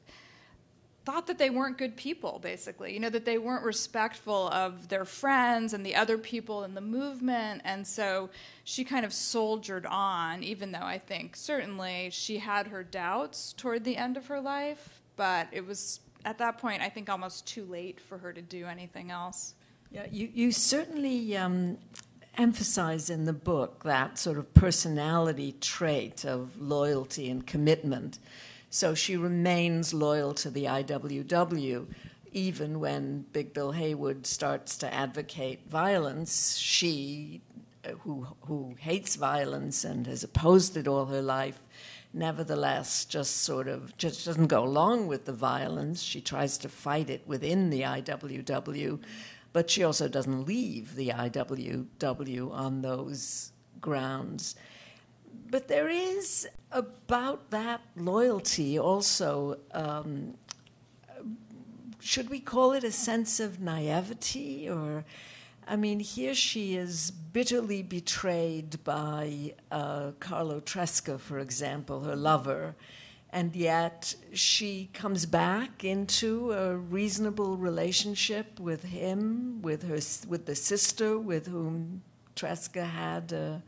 thought that they weren't good people, basically, you know, that they weren't respectful of their friends and the other people in the movement, and so she kind of soldiered on, even though I think certainly she had her doubts toward the end of her life, but it was at that point, I think, almost too late for her to do anything else. Yeah, you, you certainly um, emphasize in the book that sort of personality trait of loyalty and commitment. So she remains loyal to the I L G W U, even when Big Bill Haywood starts to advocate violence. She, who, who hates violence and has opposed it all her life, nevertheless just sort of just doesn't go along with the violence. She tries to fight it within the I L G W U, but she also doesn't leave the I L G W U on those grounds. But there is about that loyalty also, um, should we call it a sense of naivety? Or, I mean, here she is bitterly betrayed by uh, Carlo Tresca, for example, her lover, and yet she comes back into a reasonable relationship with him, with her, with the sister with whom Tresca had a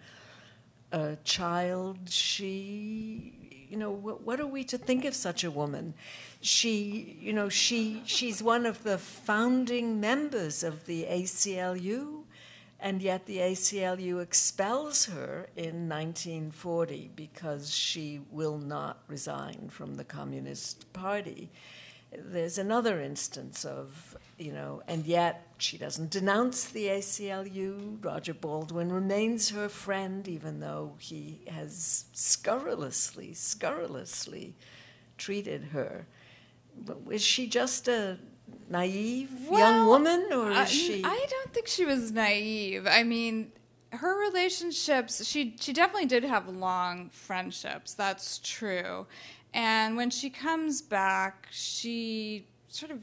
a child. She, you know, what, what are we to think of such a woman? She, you know, she she's one of the founding members of the A C L U, and yet the A C L U expels her in nineteen forty because she will not resign from the Communist Party. There's another instance of, you know, and yet she doesn't denounce the A C L U. Roger Baldwin remains her friend, even though he has scurrilously, scurrilously treated her. But is she just a naive well, young woman, or is I, she? I don't think she was naive. I mean, her relationships, she she definitely did have long friendships. That's true. And when she comes back, she sort of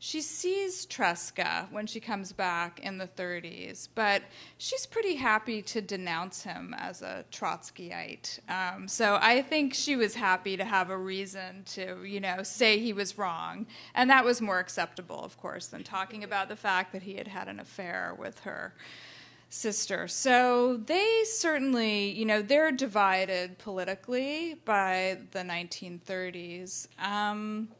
She sees Tresca when she comes back in the thirties, but she's pretty happy to denounce him as a Trotskyite. Um, so I think she was happy to have a reason to, you know, say he was wrong. And that was more acceptable, of course, than talking about the fact that he had had an affair with her sister. So they certainly, you know, they're divided politically by the nineteen thirties. Um,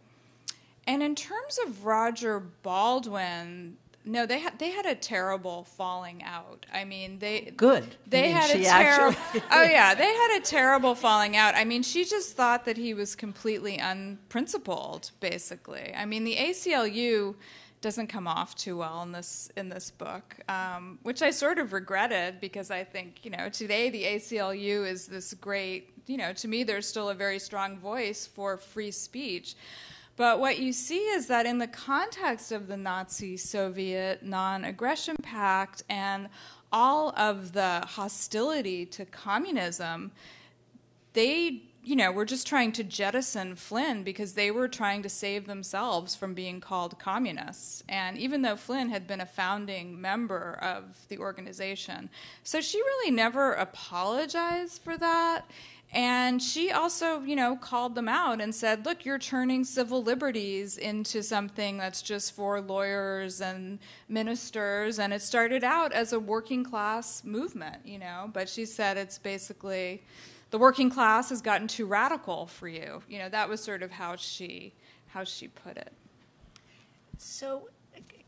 And in terms of Roger Baldwin, no, they had they had a terrible falling out. I mean, they good. They had a terrible. Oh yeah, they had a terrible falling out. I mean, she just thought that he was completely unprincipled, basically. I mean, the A C L U doesn't come off too well in this in this book, um, which I sort of regretted because I think, you know, today the A C L U is this great, you know, to me there's still a very strong voice for free speech. But what you see is that in the context of the Nazi-Soviet non-aggression pact and all of the hostility to communism, they, you know, were just trying to jettison Flynn because they were trying to save themselves from being called communists. And even though Flynn had been a founding member of the organization, so she really never apologized for that. And she also, you know, called them out and said, look, you're turning civil liberties into something that's just for lawyers and ministers. And it started out as a working class movement, you know, but she said it's basically the working class has gotten too radical for you. You know, that was sort of how she, how she put it. So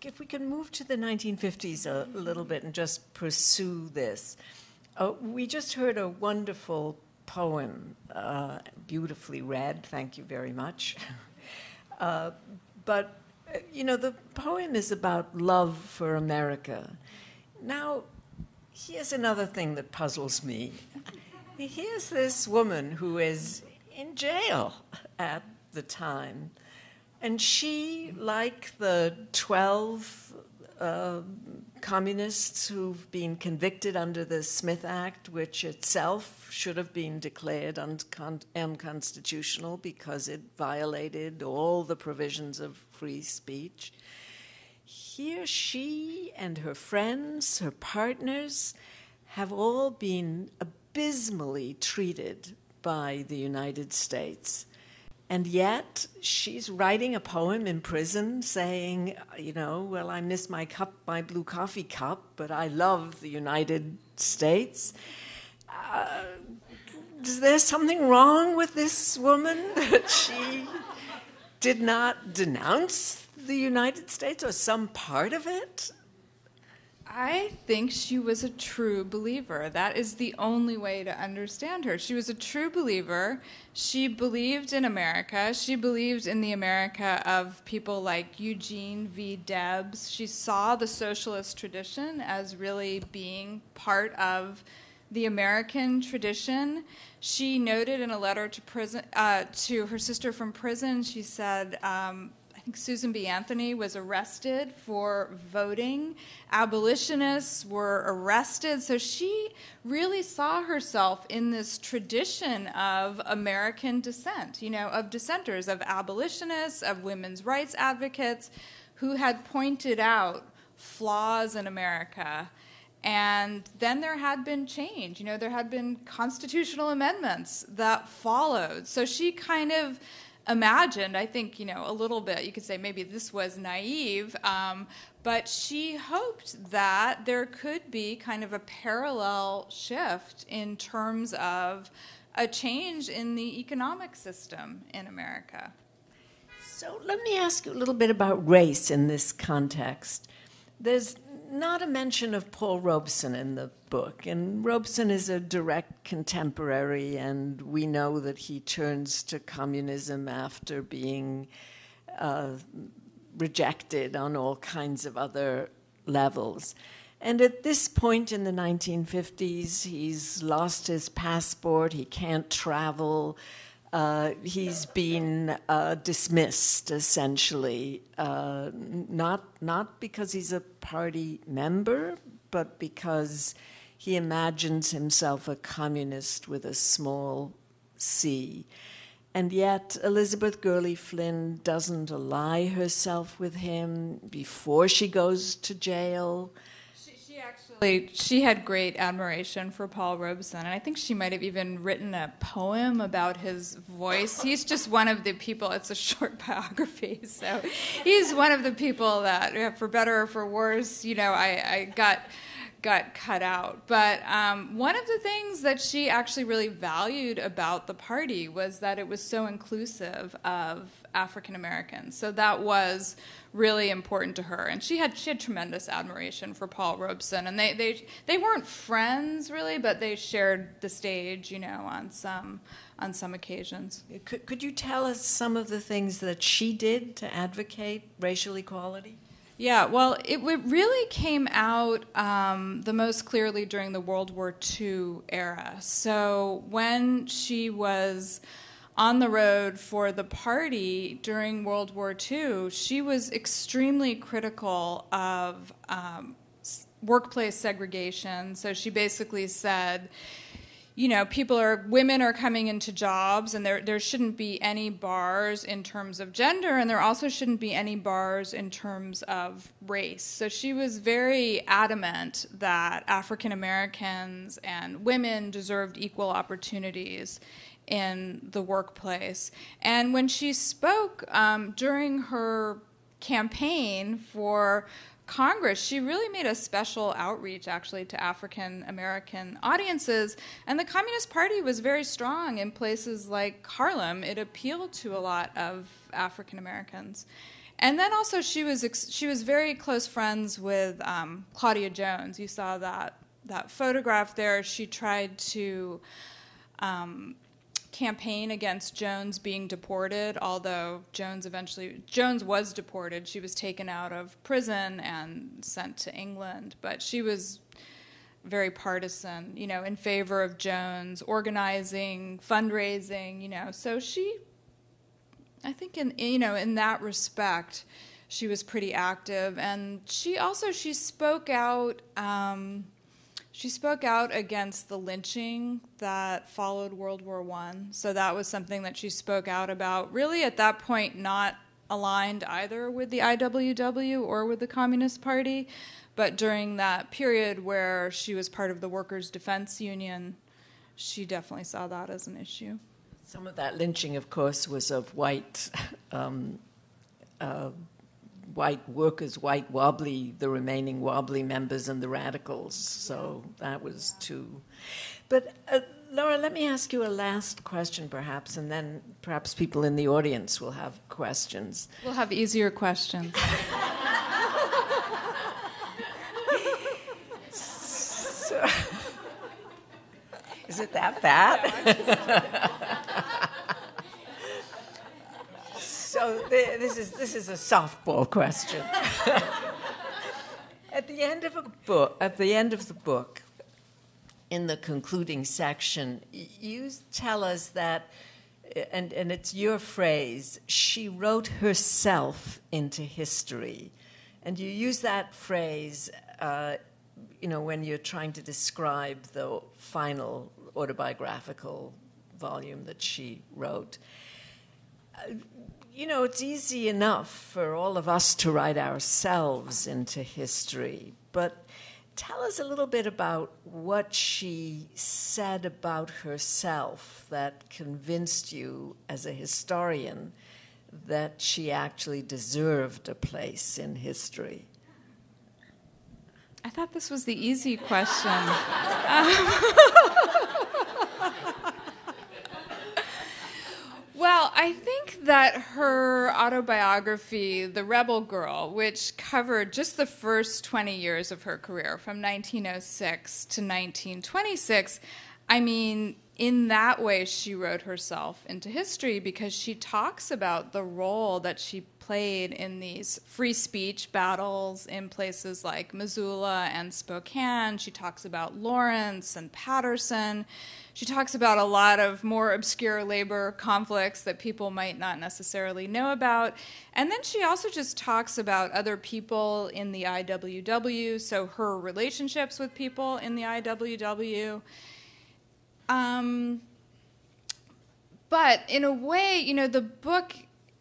if we can move to the nineteen fifties a little bit and just pursue this. Uh, we just heard a wonderful poem, uh, beautifully read, thank you very much. Uh, but, you know, the poem is about love for America. Now, here's another thing that puzzles me. Here's this woman who is in jail at the time, and she, like the twelve uh, communists who've been convicted under the Smith Act, which itself should have been declared unconstitutional because it violated all the provisions of free speech. Here she and her friends, her partners, have all been abysmally treated by the United States. And yet, she's writing a poem in prison saying, you know, well, I miss my cup, my blue coffee cup, but I love the United States. Uh, is there something wrong with this woman that she did not denounce the United States or some part of it? I think she was a true believer. That is the only way to understand her. She was a true believer. She believed in America. She believed in the America of people like Eugene V. Debs. She saw the socialist tradition as really being part of the American tradition. She noted in a letter to prison uh, to her sister from prison, she said, um, I think Susan B. Anthony was arrested for voting. Abolitionists were arrested. So she really saw herself in this tradition of American dissent, you know, of dissenters, of abolitionists, of women's rights advocates who had pointed out flaws in America. And then there had been change. You know, there had been constitutional amendments that followed. So she kind of imagined, I think, you know, a little bit, you could say maybe this was naive, um, but she hoped that there could be kind of a parallel shift in terms of a change in the economic system in America. So let me ask you a little bit about race in this context. There's not a mention of Paul Robeson in the book, and Robeson is a direct contemporary, and we know that he turns to communism after being uh, rejected on all kinds of other levels. And at this point in the nineteen fifties, he's lost his passport, he can't travel, uh, he's been uh, dismissed, essentially, uh, not, not because he's a party member, but because he imagines himself a communist with a small c. And yet Elizabeth Gurley Flynn doesn't ally herself with him before she goes to jail. She, she actually, she had great admiration for Paul Robeson, and I think she might have even written a poem about his voice. He's just one of the people, it's a short biography, so he's one of the people that, for better or for worse, you know, I, I got... got cut out. But um, one of the things that she actually really valued about the party was that it was so inclusive of African Americans. So that was really important to her. And she had she had tremendous admiration for Paul Robeson. And they they, they weren't friends really, but they shared the stage, you know, on some on some occasions. Could, could you tell us some of the things that she did to advocate racial equality? Yeah, well, it, it really came out um, the most clearly during the World War Two era. So when she was on the road for the party during World War Two, she was extremely critical of um, workplace segregation. So she basically said, you know, people are, women are coming into jobs, and there there shouldn't be any bars in terms of gender, and there also shouldn't be any bars in terms of race. So she was very adamant that African Americans and women deserved equal opportunities in the workplace. And when she spoke um, during her campaign for Congress, she really made a special outreach, actually, to African American audiences, and the Communist Party was very strong in places like Harlem. It appealed to a lot of African Americans. And then also she was ex she was very close friends with um, Claudia Jones. You saw that that photograph there. She tried to um, campaign against Jones being deported, although Jones eventually, Jones was deported. She was taken out of prison and sent to England, but she was very partisan, you know, in favor of Jones, organizing, fundraising, you know. So she, I think in, you know, in that respect, she was pretty active. And she also, she spoke out, um, She spoke out against the lynching that followed World War One. So that was something that she spoke out about, really at that point not aligned either with the I L G W U or with the Communist Party, but during that period where she was part of the Workers' Defense Union, she definitely saw that as an issue. Some of that lynching, of course, was of white um, uh, white workers, white wobbly, the remaining wobbly members and the radicals. So that was too. But uh, Lara, let me ask you a last question perhaps, and then perhaps people in the audience will have questions. We'll have easier questions. So, is it that bad? So this is, this is a softball question. At the end of a book, at the end of the book, in the concluding section, you tell us that, and, and it's your phrase, she wrote herself into history. And you use that phrase, uh, you know, when you're trying to describe the final autobiographical volume that she wrote. Uh, You know, it's easy enough for all of us to write ourselves into history, but tell us a little bit about what she said about herself that convinced you as a historian that she actually deserved a place in history. I thought this was the easy question. um. Well, I think that her autobiography, The Rebel Girl, which covered just the first twenty years of her career, from nineteen oh six to nineteen twenty-six, I mean, in that way she wrote herself into history, because she talks about the role that she played in these free speech battles in places like Missoula and Spokane. She talks about Lawrence and Patterson. She talks about a lot of more obscure labor conflicts that people might not necessarily know about. And then she also just talks about other people in the I L G W U, so her relationships with people in the I L G W U. Um, But in a way, you know, the book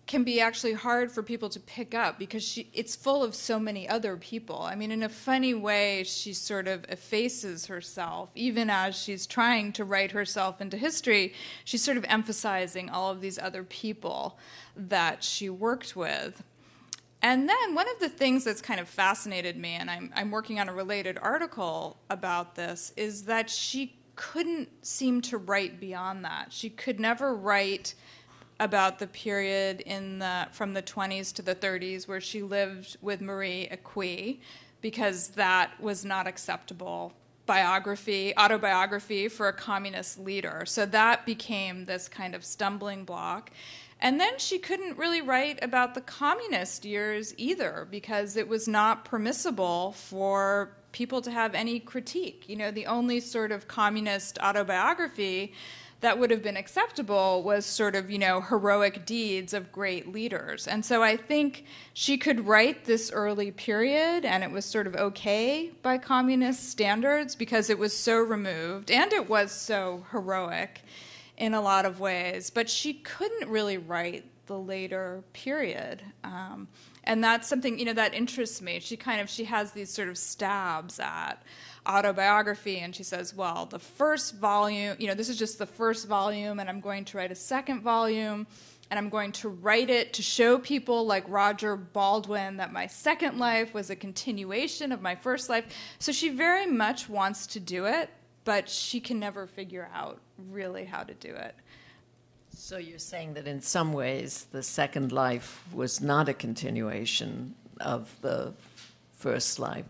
can be actually hard for people to pick up because she, it's full of so many other people. I mean, in a funny way, she sort of effaces herself, even as she's trying to write herself into history. She's sort of emphasizing all of these other people that she worked with. And then one of the things that's kind of fascinated me, and I'm, I'm working on a related article about this, is that she couldn't seem to write beyond that. She could never write about the period in the, from the twenties to the thirties where she lived with Marie Equi, because that was not acceptable biography, autobiography for a communist leader. So that became this kind of stumbling block. And then she couldn't really write about the communist years either, because it was not permissible for people to have any critique. You know, the only sort of communist autobiography that would have been acceptable was sort of, you know, heroic deeds of great leaders. And so I think she could write this early period, and it was sort of okay by communist standards because it was so removed, and it was so heroic in a lot of ways. But she couldn't really write the later period. Um, and that's something, you know, that interests me. She kind of, she has these sort of stabs at autobiography, and she says, well, the first volume, you know, this is just the first volume, and I'm going to write a second volume, and I'm going to write it to show people like Roger Baldwin that my second life was a continuation of my first life. So she very much wants to do it, but she can never figure out really how to do it. So you're saying that in some ways the second life was not a continuation of the first life.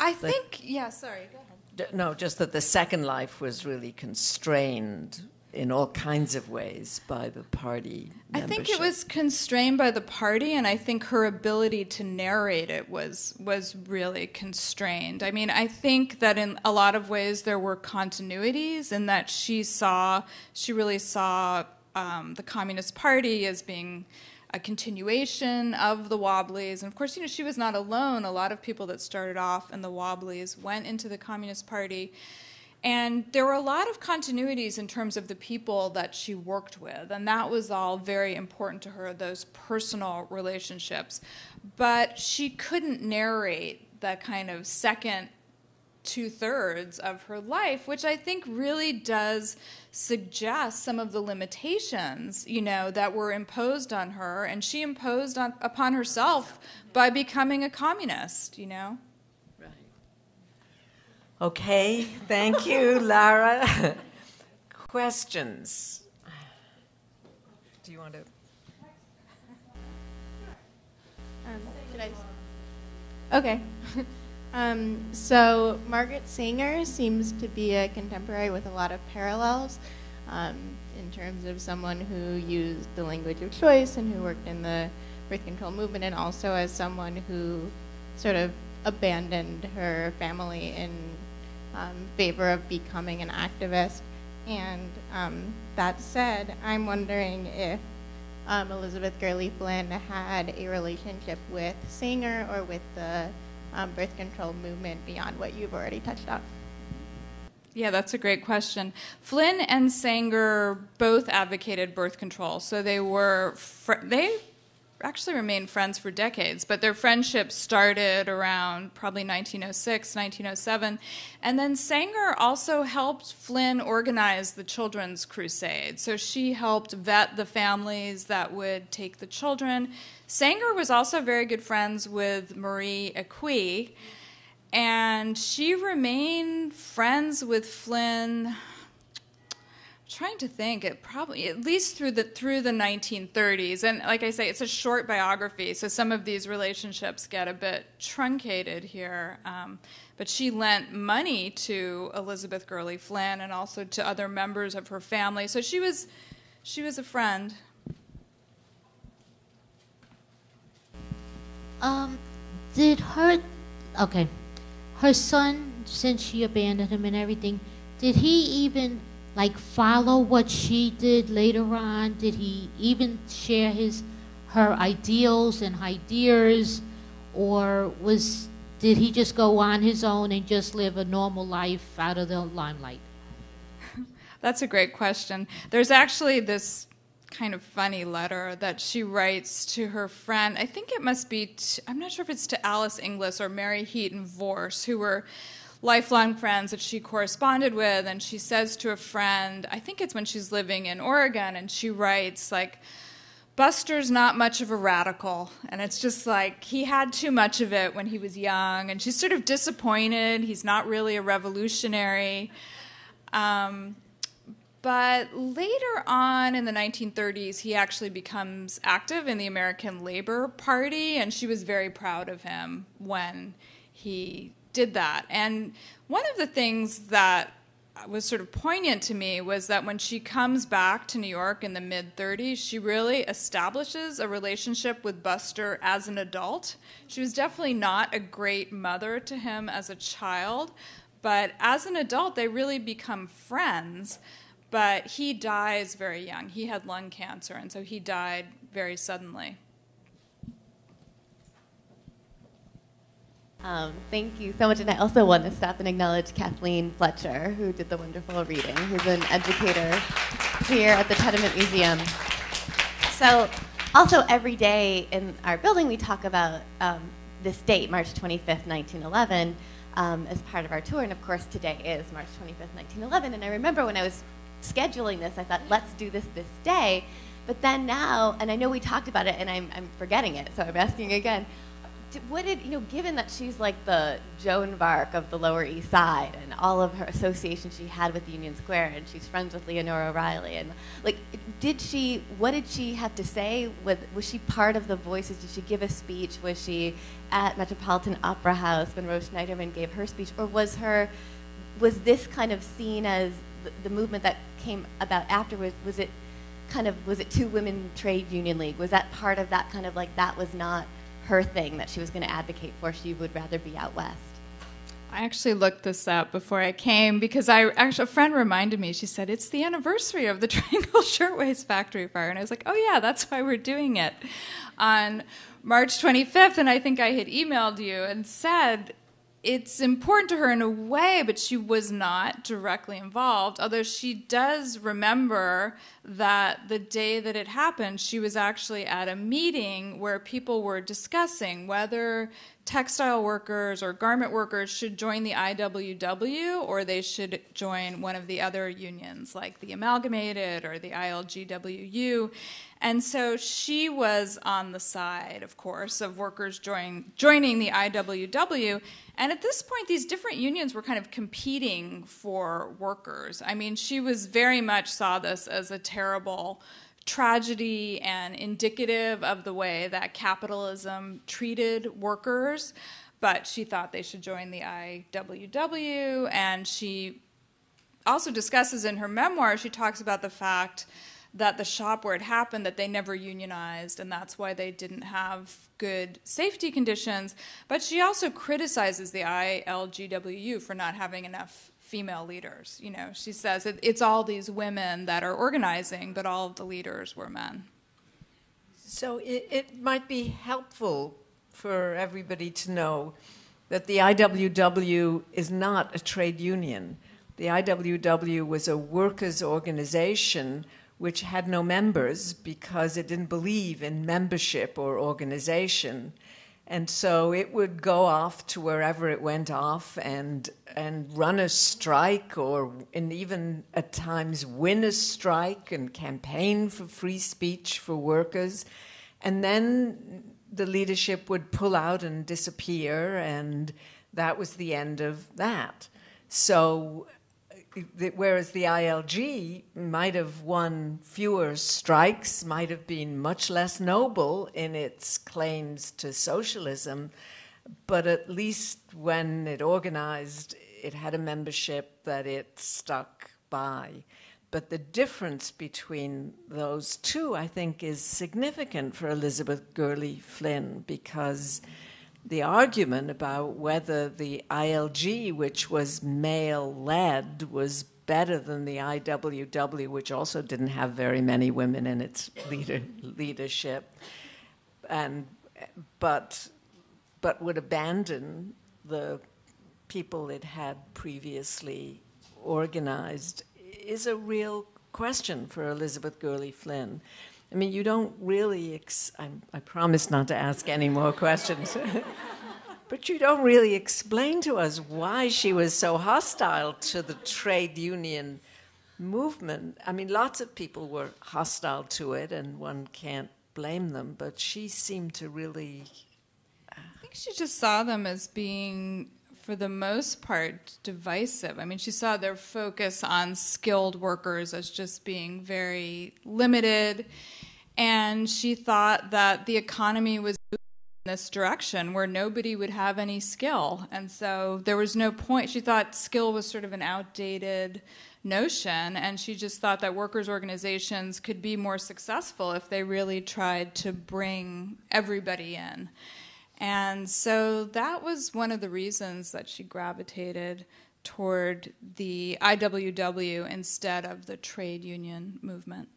I the, think, yeah, sorry, go ahead. No, just that the second life was really constrained in all kinds of ways by the party membership. I think it was constrained by the party, and I think her ability to narrate it was was really constrained. I mean, I think that in a lot of ways there were continuities, in that she saw, she really saw um, the Communist Party as being a continuation of the Wobblies. And of course, you know, she was not alone. A lot of people that started off in the Wobblies went into the Communist Party. And there were a lot of continuities in terms of the people that she worked with. And that was all very important to her, those personal relationships. But she couldn't narrate the kind of second two-thirds of her life, which I think really does suggest some of the limitations, you know, that were imposed on her, and she imposed on, upon herself by becoming a communist, you know? Right. Okay, thank you, Lara. Questions? Do you want to? Um, should I? Okay. Um, so Margaret Sanger seems to be a contemporary with a lot of parallels um, in terms of someone who used the language of choice and who worked in the birth control movement, and also as someone who sort of abandoned her family in um, favor of becoming an activist. And um, that said, I'm wondering if um, Elizabeth Gurley Flynn had a relationship with Sanger or with the Um, birth control movement beyond what you've already touched on? Yeah, that's a great question. Flynn and Sanger both advocated birth control, so they were fr- they actually remained friends for decades, but their friendship started around probably nineteen oh six, nineteen oh seven, and then Sanger also helped Flynn organize the Children's Crusade, so she helped vet the families that would take the children. Sanger was also very good friends with Marie Equi, and she remained friends with Flynn, I'm trying to think, it probably at least through the through the nineteen thirties. And like I say, it's a short biography, so some of these relationships get a bit truncated here. Um, but she lent money to Elizabeth Gurley Flynn and also to other members of her family. So she was she was a friend. Um, did her, okay, her son, since she abandoned him and everything, did he even, like, follow what she did later on? Did he even share his, her ideals and ideas, or was, did he just go on his own and just live a normal life out of the limelight? That's a great question. There's actually this kind of funny letter that she writes to her friend. I think it must be, to, I'm not sure if it's to Alice Inglis or Mary Heaton Vorse, who were lifelong friends that she corresponded with, and she says to a friend, I think it's when she's living in Oregon, and she writes, like, Buster's not much of a radical, and it's just like, he had too much of it when he was young, and she's sort of disappointed, he's not really a revolutionary. Um, But later on in the nineteen thirties, he actually becomes active in the American Labor Party, and she was very proud of him when he did that. And one of the things that was sort of poignant to me was that when she comes back to New York in the mid-thirties, she really establishes a relationship with Buster as an adult. She was definitely not a great mother to him as a child, but as an adult, they really become friends. But he dies very young. He had lung cancer, and so he died very suddenly. Um, thank you so much. And I also want to stop and acknowledge Kathleen Fletcher, who did the wonderful reading, who's an educator here at the Tenement Museum. So also every day in our building, we talk about um, this date, March twenty-fifth, nineteen eleven, um, as part of our tour. And of course, today is March twenty-fifth, nineteen eleven. And I remember when I was scheduling this, I thought, let's do this this day. But then now, and I know we talked about it, and I'm, I'm forgetting it, so I'm asking again, what did, you know, given that she's like the Joan of Arc of the Lower East Side and all of her association she had with Union Square, and she's friends with Leonora O'Reilly, and like, did she, what did she have to say? Was, was she part of the voices? Did she give a speech? Was she at Metropolitan Opera House when Rose Schneiderman gave her speech? Or was her, was this kind of seen as the, the movement that came about afterwards, was it kind of, was it two women trade union league? Was that part of that kind of like, that was not her thing that she was going to advocate for, she would rather be out west? I actually looked this up before I came because I actually, a friend reminded me, she said, it's the anniversary of the Triangle Shirtwaist Factory fire. And I was like, oh yeah, that's why we're doing it on March twenty-fifth. And I think I had emailed you and said, it's important to her in a way, but she was not directly involved, although she does remember that the day that it happened, she was actually at a meeting where people were discussing whether textile workers or garment workers should join the I L G W U or they should join one of the other unions like the Amalgamated or the I L G W U. And so she was on the side, of course, of workers join, joining the I L G W U. And at this point, these different unions were kind of competing for workers. I mean, she was very much saw this as a terrible tragedy and indicative of the way that capitalism treated workers. But she thought they should join the I L G W U. And she also discusses in her memoir, she talks about the fact that the shop where it happened, that they never unionized, and that's why they didn't have good safety conditions. But she also criticizes the I L G W U for not having enough female leaders. You know, she says it, it's all these women that are organizing, but all of the leaders were men. So it, it might be helpful for everybody to know that the I W W is not a trade union. The I W W was a workers' organization which had no members because it didn't believe in membership or organization. And so it would go off to wherever it went off and, and run a strike or and even at times win a strike and campaign for free speech for workers. And then the leadership would pull out and disappear, and that was the end of that. So whereas the I L G might have won fewer strikes, might have been much less noble in its claims to socialism, but at least when it organized, it had a membership that it stuck by. But the difference between those two, I think, is significant for Elizabeth Gurley Flynn, because the argument about whether the I L G, which was male-led, was better than the I W W, which also didn't have very many women in its leader, leadership, and but but would abandon the people it had previously organized, is a real question for Elizabeth Gurley Flynn. I mean, you don't really, ex I'm, I promise not to ask any more questions, but you don't really explain to us why she was so hostile to the trade union movement. I mean, lots of people were hostile to it, and one can't blame them, but she seemed to really... Uh, I think she just saw them as being, for the most part, divisive. I mean, she saw their focus on skilled workers as just being very limited, and she thought that the economy was moving in this direction where nobody would have any skill, and so there was no point. She thought skill was sort of an outdated notion, and she just thought that workers' organizations could be more successful if they really tried to bring everybody in. And so that was one of the reasons that she gravitated toward the I L G W U instead of the trade union movement.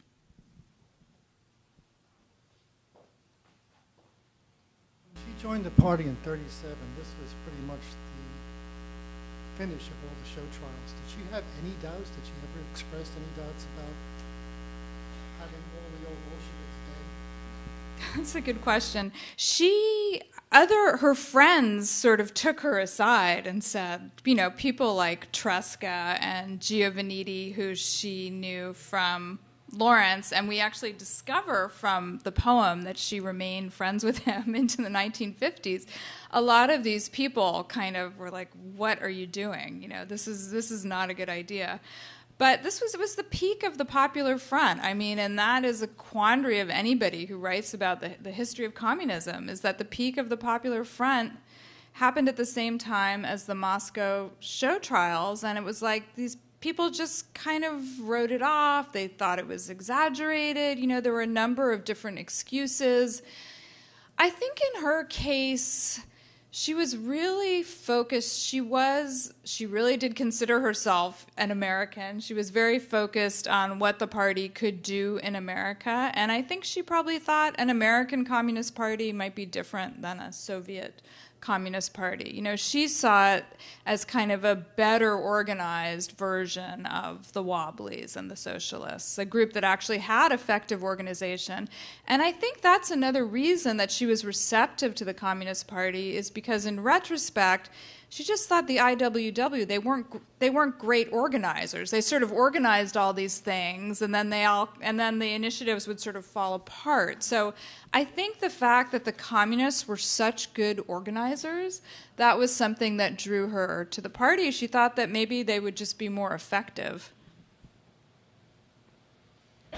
She joined the party in thirty-seven. This was pretty much the finish of all the show trials. Did she have any doubts? Did she ever express any doubts about having all the old Bolsheviks dead? That's a good question. She... Other, her friends sort of took her aside and said, you know, people like Tresca and Giovannitti, who she knew from Lawrence, and we actually discover from the poem that she remained friends with him into the nineteen fifties. A lot of these people kind of were like, what are you doing? You know, this is, this is not a good idea. But this was, it was the peak of the Popular Front. I mean, and that is a quandary of anybody who writes about the, the history of communism, is that the peak of the Popular Front happened at the same time as the Moscow show trials, and it was like these people just kind of wrote it off. They thought it was exaggerated. You know, there were a number of different excuses. I think in her case... She was really focused. She was, she really did consider herself an American. She was very focused on what the party could do in America. And I think she probably thought an American Communist Party might be different than a Soviet Communist Party. You know, she saw it as kind of a better organized version of the Wobblies and the Socialists, a group that actually had effective organization. And I think that's another reason that she was receptive to the Communist Party, is because in retrospect, she just thought the I L G W U, they weren't they weren't great organizers. They sort of organized all these things, and then they all and then the initiatives would sort of fall apart. So I think the fact that the communists were such good organizers, that was something that drew her to the party. She thought that maybe they would just be more effective. I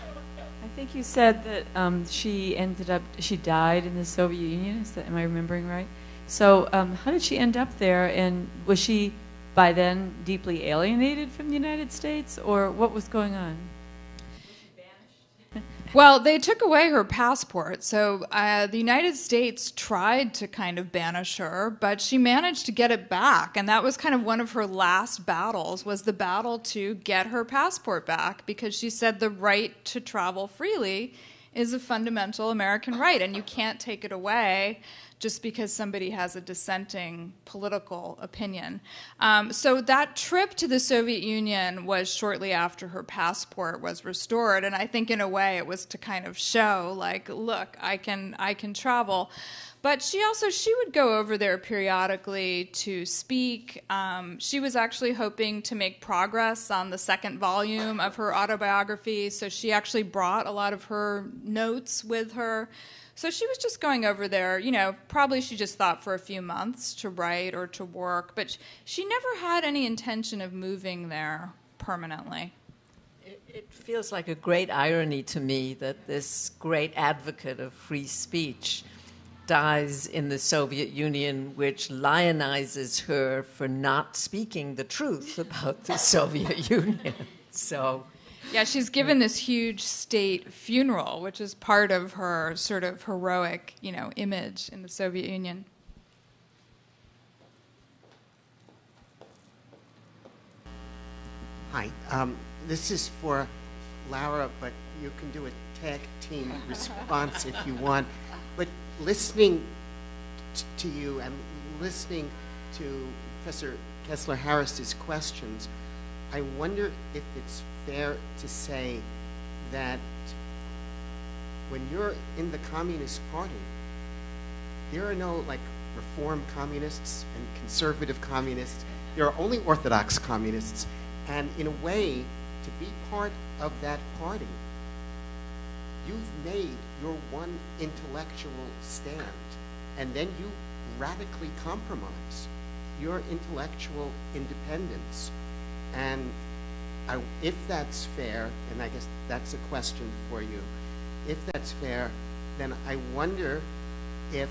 think you said that um, she ended up she died in the Soviet Union. Is that, am I remembering right? So um, how did she end up there, and was she by then deeply alienated from the United States, or what was going on? Was she banished? Well, they took away her passport, so uh, the United States tried to kind of banish her, but she managed to get it back, and that was kind of one of her last battles, was the battle to get her passport back, because she said the right to travel freely is a fundamental American right, and you can't take it away just because somebody has a dissenting political opinion. Um, so that trip to the Soviet Union was shortly after her passport was restored, and I think in a way it was to kind of show, like, look, I can, I can travel. But she also, she would go over there periodically to speak. Um, she was actually hoping to make progress on the second volume of her autobiography, so she actually brought a lot of her notes with her. So she was just going over there, you know, probably she just thought for a few months to write or to work, but she never had any intention of moving there permanently. It, it feels like a great irony to me that this great advocate of free speech dies in the Soviet Union, which lionizes her for not speaking the truth about the Soviet Union. So... Yeah, she's given this huge state funeral, which is part of her sort of heroic, you know, image in the Soviet Union. Hi, um, this is for Lara, but you can do a tag team response if you want. But listening t to you and listening to Professor Kessler-Harris's questions, I wonder if it's fair to say that when you're in the Communist Party, there are no like reform communists and conservative communists. There are only Orthodox communists. And in a way, to be part of that party, you've made your one intellectual stand. And then you radically compromise your intellectual independence. And I, if that's fair, and I guess that's a question for you, if that's fair, then I wonder if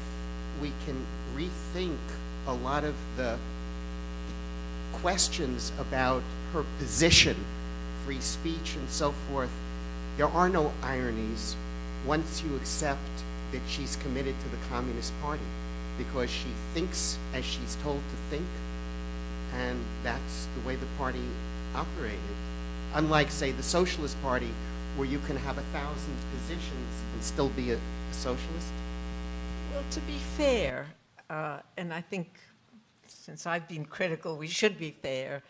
we can rethink a lot of the questions about her position, free speech and so forth. There are no ironies once you accept that she's committed to the Communist Party, because she thinks as she's told to think, and that's the way the party operated. Unlike, say, the Socialist Party, where you can have a thousand positions and still be a, a socialist? Well, to be fair, uh, and I think since I've been critical, we should be fair.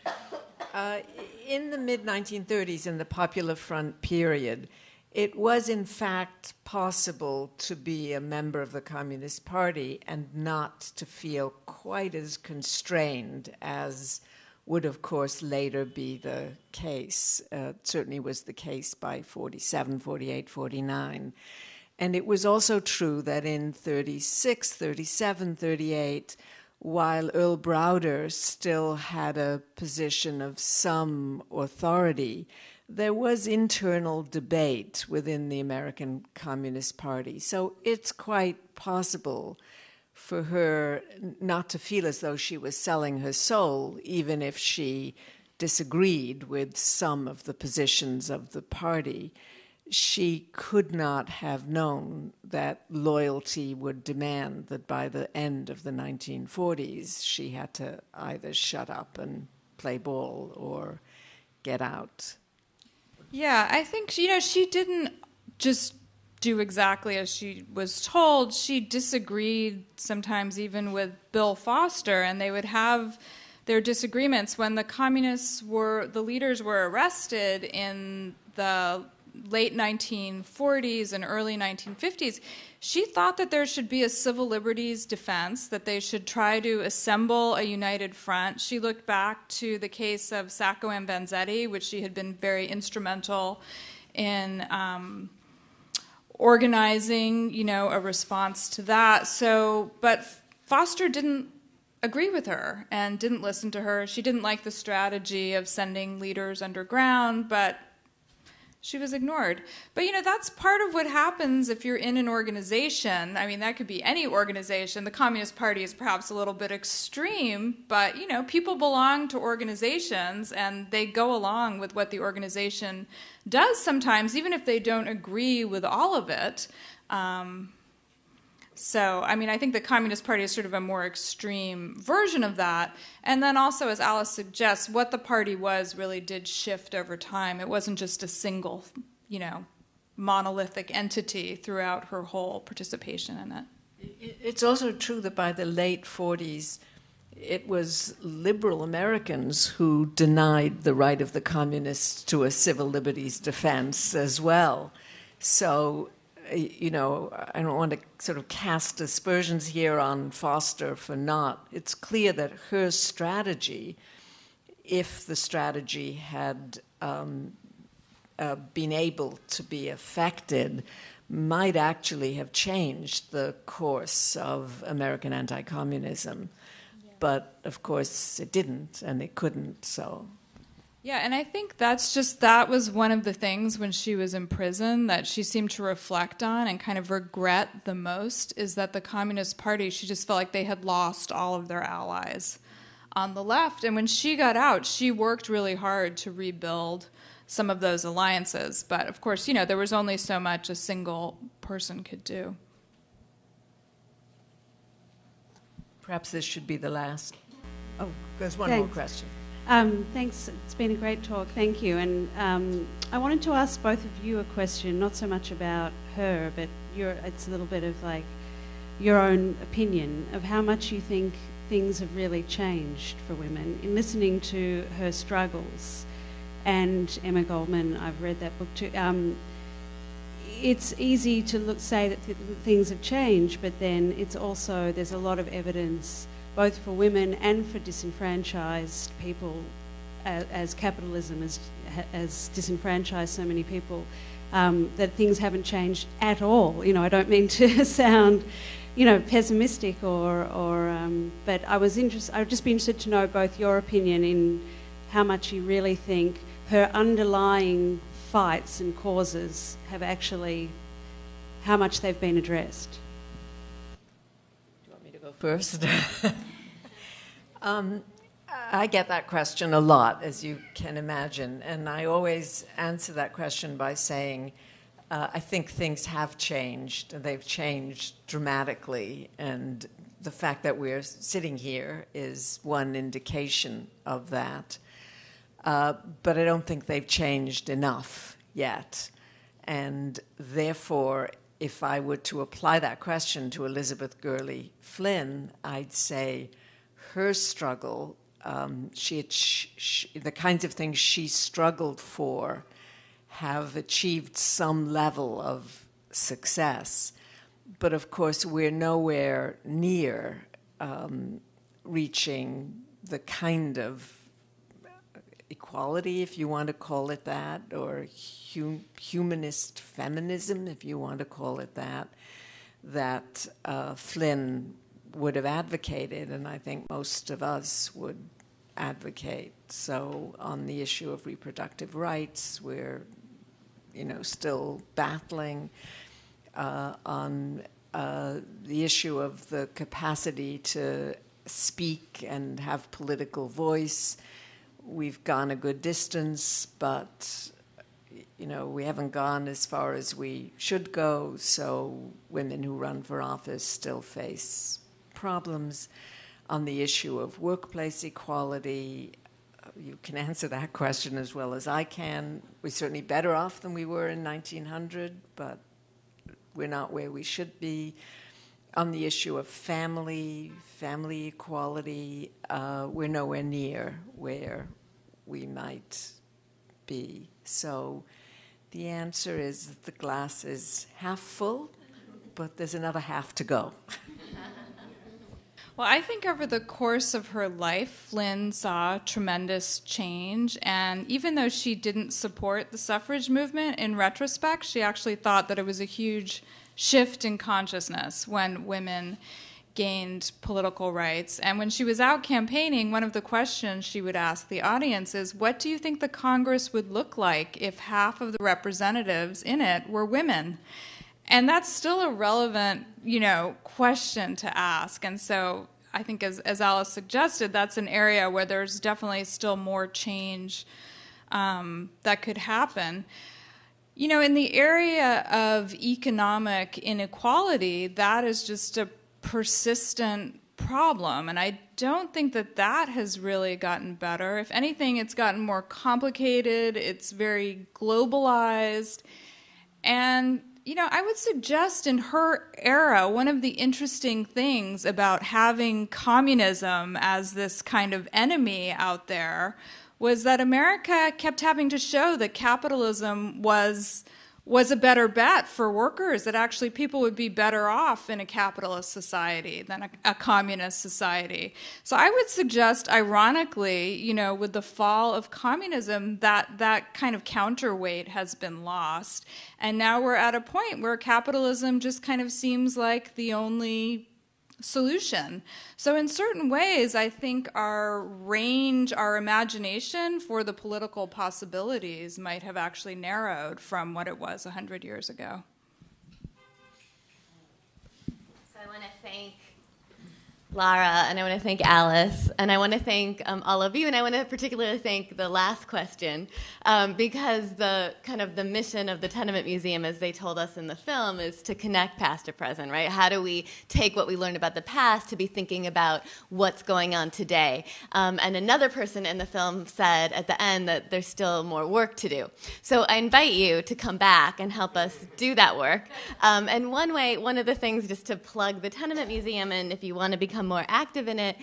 Uh, in the mid nineteen thirties, in the Popular Front period, it was in fact possible to be a member of the Communist Party and not to feel quite as constrained as would, of course, later be the case. Uh, certainly was the case by forty-seven, forty-eight, forty-nine. And it was also true that in thirty-six, thirty-seven, thirty-eight, while Earl Browder still had a position of some authority, there was internal debate within the American Communist Party. So it's quite possible for her not to feel as though she was selling her soul, even if she disagreed with some of the positions of the party. She could not have known that loyalty would demand that by the end of the nineteen forties, she had to either shut up and play ball or get out. Yeah, I think, you know, she didn't just do exactly as she was told. She disagreed sometimes even with Bill Foster, and they would have their disagreements. When the communists were, the leaders were arrested in the late nineteen forties and early nineteen fifties, she thought that there should be a civil liberties defense, that they should try to assemble a united front. She looked back to the case of Sacco and Vanzetti, which she had been very instrumental in um, organizing, you know, a response to that. So, but Foster didn't agree with her and didn't listen to her. She didn't like the strategy of sending leaders underground, but she was ignored. But, you know, that's part of what happens if you're in an organization. I mean, that could be any organization. The Communist Party is perhaps a little bit extreme, but, you know, people belong to organizations and they go along with what the organization does sometimes, even if they don't agree with all of it. Um, so, I mean, I think the Communist Party is sort of a more extreme version of that. And then also, as Alice suggests, what the party was really did shift over time. It wasn't just a single, you know, monolithic entity throughout her whole participation in it. It's also true that by the late forties, it was liberal Americans who denied the right of the communists to a civil liberties defense as well. So, you know, I don't want to sort of cast aspersions here on Foster for not. It's clear that her strategy, if the strategy had um, uh, been able to be affected, might actually have changed the course of American anti-communism. Yeah. But, of course, it didn't, and it couldn't, so... Yeah, and I think that's just, that was one of the things when she was in prison that she seemed to reflect on and kind of regret the most, is that the Communist Party, she just felt like they had lost all of their allies on the left. And when she got out, she worked really hard to rebuild some of those alliances. But of course, you know, there was only so much a single person could do. Perhaps this should be the last. Oh, there's one Thanks. more question. Um, thanks. It's been a great talk. Thank you. And um, I wanted to ask both of you a question, not so much about her, but your, it's a little bit of like your own opinion of how much you think things have really changed for women in listening to her struggles. and Emma Goldman, I've read that book too. Um, it's easy to look, say that th things have changed, but then it's also, there's a lot of evidence, both for women and for disenfranchised people, as, as capitalism has, has disenfranchised so many people, um, that things haven't changed at all. You know, I don't mean to sound, you know, pessimistic or, or um, but I was interested, I'd just be interested to know both your opinion in how much you really think her underlying fights and causes have actually, how much they've been addressed. Do you want me to go first? um, I get that question a lot, as you can imagine, and I always answer that question by saying, Uh, I think things have changed, and they've changed dramatically, and the fact that we're sitting here is one indication of that. Uh, but I don't think they've changed enough yet, and therefore, if I were to apply that question to Elizabeth Gurley Flynn, I'd say her struggle, um, she, she, the kinds of things she struggled for, have achieved some level of success. But of course, we're nowhere near um, reaching the kind of equality, if you want to call it that, or hum humanist feminism, if you want to call it that, that uh, Flynn would have advocated, and I think most of us would advocate. So on the issue of reproductive rights, we're you know, still battling uh, on uh, the issue of the capacity to speak and have political voice. We've gone a good distance, but you know, we haven't gone as far as we should go, so women who run for office still face problems. On the issue of workplace equality, you can answer that question as well as I can. We're certainly better off than we were in nineteen hundred, but we're not where we should be. On the issue of family, family equality, uh, we're nowhere near where we might be. So the answer is that the glass is half full, but there's another half to go. Well, I think over the course of her life, Flynn saw tremendous change, and even though she didn't support the suffrage movement, in retrospect, she actually thought that it was a huge shift in consciousness when women gained political rights. And when she was out campaigning, one of the questions she would ask the audience is, what do you think the Congress would look like if half of the representatives in it were women? And that's still a relevant, you know, question to ask. And so I think, as, as Alice suggested, that's an area where there's definitely still more change um, that could happen. You know, in the area of economic inequality, that is just a persistent problem. And I don't think that that has really gotten better. If anything, it's gotten more complicated. It's very globalized. And you know, I would suggest in her era, one of the interesting things about having communism as this kind of enemy out there was that America kept having to show that capitalism was, was a better bet for workers, that actually people would be better off in a capitalist society than a, a communist society. So I would suggest, ironically, you know, with the fall of communism, that that kind of counterweight has been lost. And now we're at a point where capitalism just kind of seems like the only solution. So in certain ways, I think our range, our imagination for the political possibilities might have actually narrowed from what it was one hundred years ago. So I want to thank Lara, and I want to thank Alice, and I want to thank um, all of you, and I want to particularly thank the last question, um, because the kind of the mission of the Tenement Museum, as they told us in the film, is to connect past to present, right? How do we take what we learned about the past to be thinking about what's going on today? Um, and another person in the film said at the end that there's still more work to do. So I invite you to come back and help us do that work. Um, and one way, one of the things, just to plug the Tenement Museum, and if you want to become more active in it,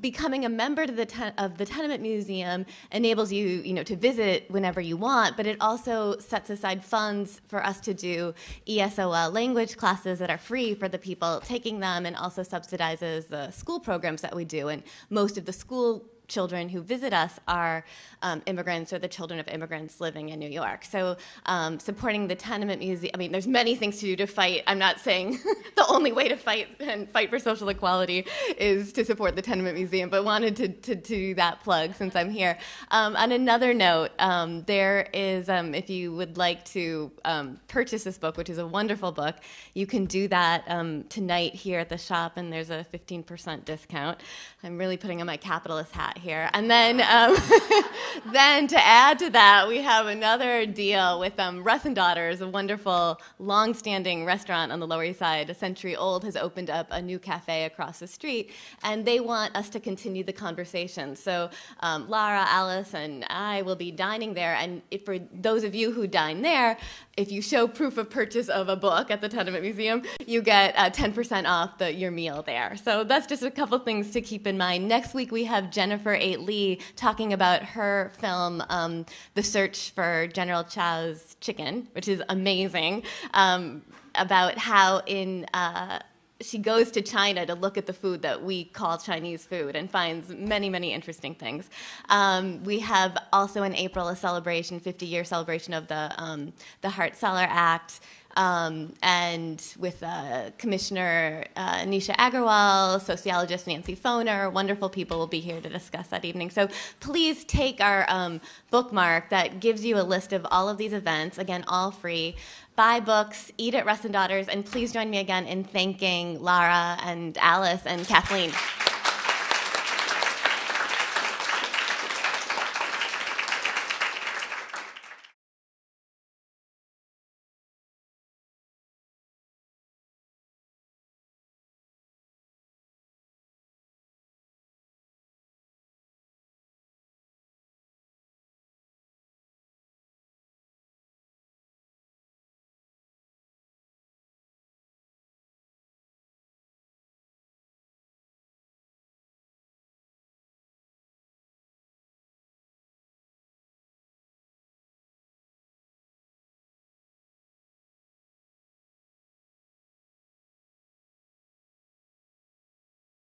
becoming a member to the ten- of the Tenement Museum enables you, you know, to visit whenever you want, but it also sets aside funds for us to do E S O L language classes that are free for the people taking them, and also subsidizes the school programs that we do. And most of the school children who visit us are um, immigrants or the children of immigrants living in New York. So um, supporting the Tenement Museum, I mean, there's many things to do to fight. I'm not saying the only way to fight and fight for social equality is to support the Tenement Museum, but wanted to, to, to do that plug since I'm here. Um, on another note, um, there is, um, if you would like to um, purchase this book, which is a wonderful book, you can do that um, tonight here at the shop, and there's a fifteen percent discount. I'm really putting on my capitalist hat here. And then um, then to add to that, we have another deal with um, Russ and Daughters, a wonderful, long-standing restaurant on the Lower East Side, a century old, has opened up a new cafe across the street, and they want us to continue the conversation. So um, Lara, Alice, and I will be dining there, and if, for those of you who dine there, if you show proof of purchase of a book at the Tenement Museum, you get uh, ten percent off the, your meal there. So that's just a couple things to keep in mind. Next week we have Jennifer Eight Lee talking about her film, um, The Search for General Chow's Chicken, which is amazing, um, about how in... Uh, she goes to China to look at the food that we call Chinese food and finds many, many interesting things. Um, we have also in April a celebration, fifty-year celebration of the um, the Hart-Celler Act, um, and with uh, Commissioner uh, Nisha Agarwal, sociologist Nancy Foner, wonderful people will be here to discuss that evening. So please take our um, bookmark that gives you a list of all of these events, again, all free. Buy books, eat at Russ and Daughters, and please join me again in thanking Lara and Alice and Kathleen.